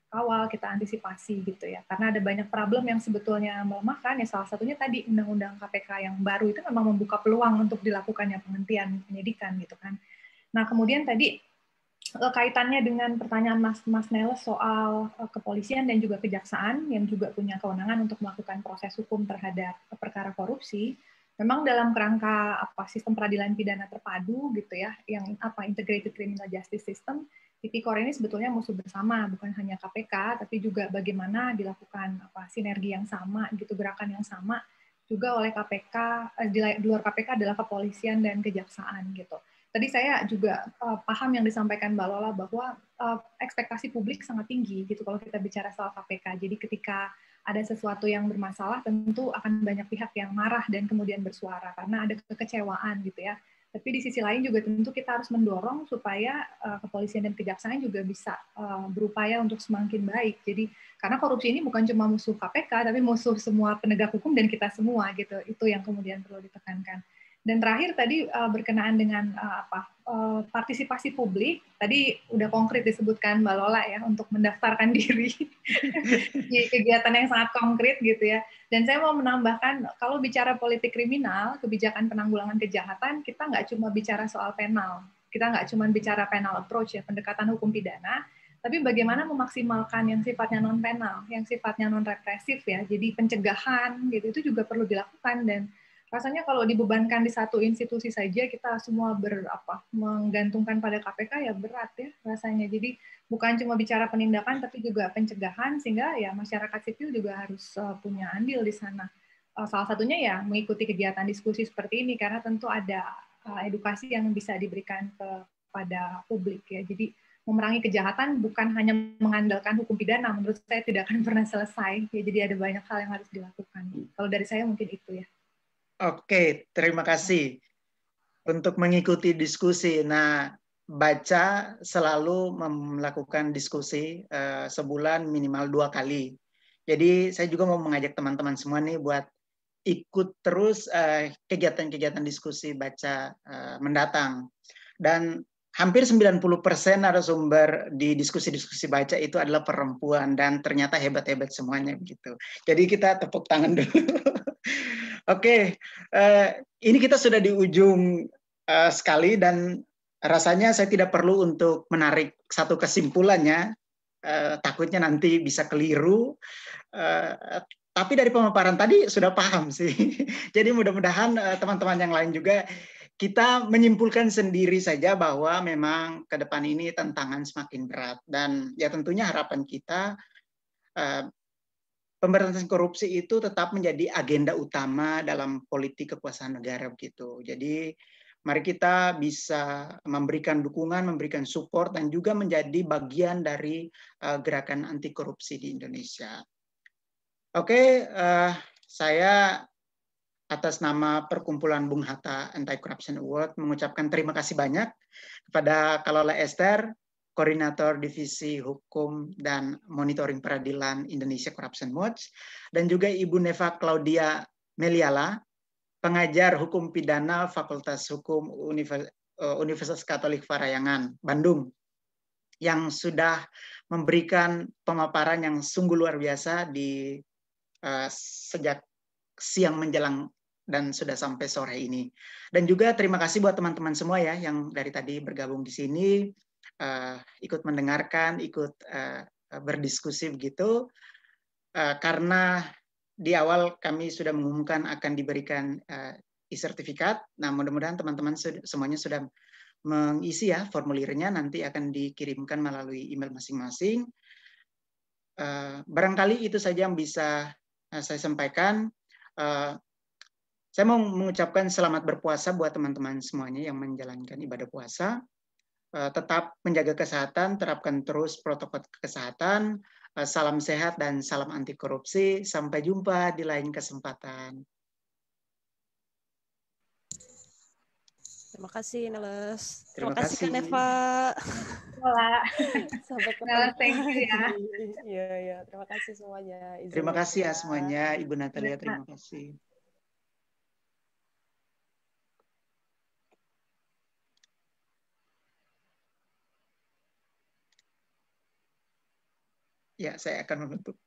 kawal, kita antisipasi gitu ya. Karena ada banyak problem yang sebetulnya melemahkan, ya salah satunya tadi Undang-Undang K P K yang baru itu memang membuka peluang untuk dilakukannya penghentian penyidikan gitu kan. Nah, kemudian tadi kaitannya dengan pertanyaan Mas Mas Neles soal kepolisian dan juga kejaksaan yang juga punya kewenangan untuk melakukan proses hukum terhadap perkara korupsi, memang dalam kerangka apa sistem peradilan pidana terpadu gitu ya, yang apa integrated criminal justice system. Tipikor ini sebetulnya musuh bersama, bukan hanya K P K, tapi juga bagaimana dilakukan apa sinergi yang sama, gitu gerakan yang sama juga oleh K P K, di luar K P K adalah kepolisian dan kejaksaan gitu. Tadi saya juga uh, paham yang disampaikan Mbak Lola bahwa uh, ekspektasi publik sangat tinggi gitu kalau kita bicara soal K P K. Jadi ketika ada sesuatu yang bermasalah, tentu akan banyak pihak yang marah dan kemudian bersuara karena ada kekecewaan gitu ya. Tapi di sisi lain juga tentu kita harus mendorong supaya uh, kepolisian dan kejaksaan juga bisa uh, berupaya untuk semakin baik. Jadi karena korupsi ini bukan cuma musuh K P K, tapi musuh semua penegak hukum dan kita semua gitu. Itu yang kemudian perlu ditekankan. Dan terakhir tadi uh, berkenaan dengan uh, apa uh, partisipasi publik, tadi udah konkret disebutkan Mbak Lola ya untuk mendaftarkan diri di kegiatan yang sangat konkret gitu ya. Dan saya mau menambahkan, kalau bicara politik kriminal, kebijakan penanggulangan kejahatan, kita nggak cuma bicara soal penal, kita nggak cuma bicara penal approach ya, pendekatan hukum pidana, tapi bagaimana memaksimalkan yang sifatnya non-penal, yang sifatnya non-represif ya, jadi pencegahan gitu, itu juga perlu dilakukan. Dan rasanya kalau dibebankan di satu institusi saja, kita semua ber, apa, menggantungkan pada K P K ya berat ya rasanya. Jadi bukan cuma bicara penindakan, tapi juga pencegahan, sehingga ya masyarakat sipil juga harus uh, punya andil di sana. Uh, salah satunya ya mengikuti kegiatan diskusi seperti ini, karena tentu ada uh, edukasi yang bisa diberikan kepada publik ya. Jadi memerangi kejahatan bukan hanya mengandalkan hukum pidana, menurut saya tidak akan pernah selesai. Ya, jadi ada banyak hal yang harus dilakukan. Kalau dari saya mungkin itu ya. Oke, terima kasih untuk mengikuti diskusi. Nah, Baca selalu melakukan diskusi uh, sebulan minimal dua kali. Jadi saya juga mau mengajak teman-teman semua nih buat ikut terus kegiatan-kegiatan uh, diskusi Baca uh, mendatang. Dan hampir sembilan puluh persen narasumber di diskusi-diskusi Baca itu adalah perempuan dan ternyata hebat-hebat semuanya begitu. Jadi kita tepuk tangan dulu. Oke, uh, ini kita sudah di ujung uh, sekali dan rasanya saya tidak perlu untuk menarik satu kesimpulannya, eh, takutnya nanti bisa keliru. Eh, tapi dari pemaparan tadi sudah paham sih. Jadi mudah-mudahan eh, teman-teman yang lain juga kita menyimpulkan sendiri saja bahwa memang ke depan ini tantangan semakin berat. Dan ya tentunya harapan kita eh, pemberantasan korupsi itu tetap menjadi agenda utama dalam politik kekuasaan negara begitu. Jadi mari kita bisa memberikan dukungan, memberikan support, dan juga menjadi bagian dari eh, gerakan anti korupsi di Indonesia. Oke, eh, saya atas nama perkumpulan Bung Hatta Anti Corruption Award mengucapkan terima kasih banyak kepada Lalola Esther, Koordinator Divisi Hukum dan Monitoring Peradilan Indonesia Corruption Watch, dan juga Ibu Nefa Claudia Meliala, pengajar hukum pidana Fakultas Hukum Universitas Katolik Parahyangan, Bandung, yang sudah memberikan pemaparan yang sungguh luar biasa di uh, sejak siang menjelang dan sudah sampai sore ini. Dan juga terima kasih buat teman-teman semua ya yang dari tadi bergabung di sini, uh, ikut mendengarkan, ikut uh, berdiskusi begitu. Uh, karena di awal kami sudah mengumumkan akan diberikan uh, e-sertifikat. Nah, mudah-mudahan teman-teman sud semuanya sudah mengisi ya formulirnya, nanti akan dikirimkan melalui email masing-masing. Uh, barangkali itu saja yang bisa uh, saya sampaikan. Uh, saya mau mengucapkan selamat berpuasa buat teman-teman semuanya yang menjalankan ibadah puasa. Uh, tetap menjaga kesehatan, terapkan terus protokol kesehatan. Uh, salam sehat dan salam anti korupsi. Sampai jumpa di lain kesempatan. Terima kasih, Neles. Terima, Terima kasih, Kak Nefa. Sampai ketemu. Thank you ya. Iya, ya. Terima kasih semuanya. Izin terima kasih ya semuanya. Ibu Natalia, terima kasih. Ya, saya akan menutup.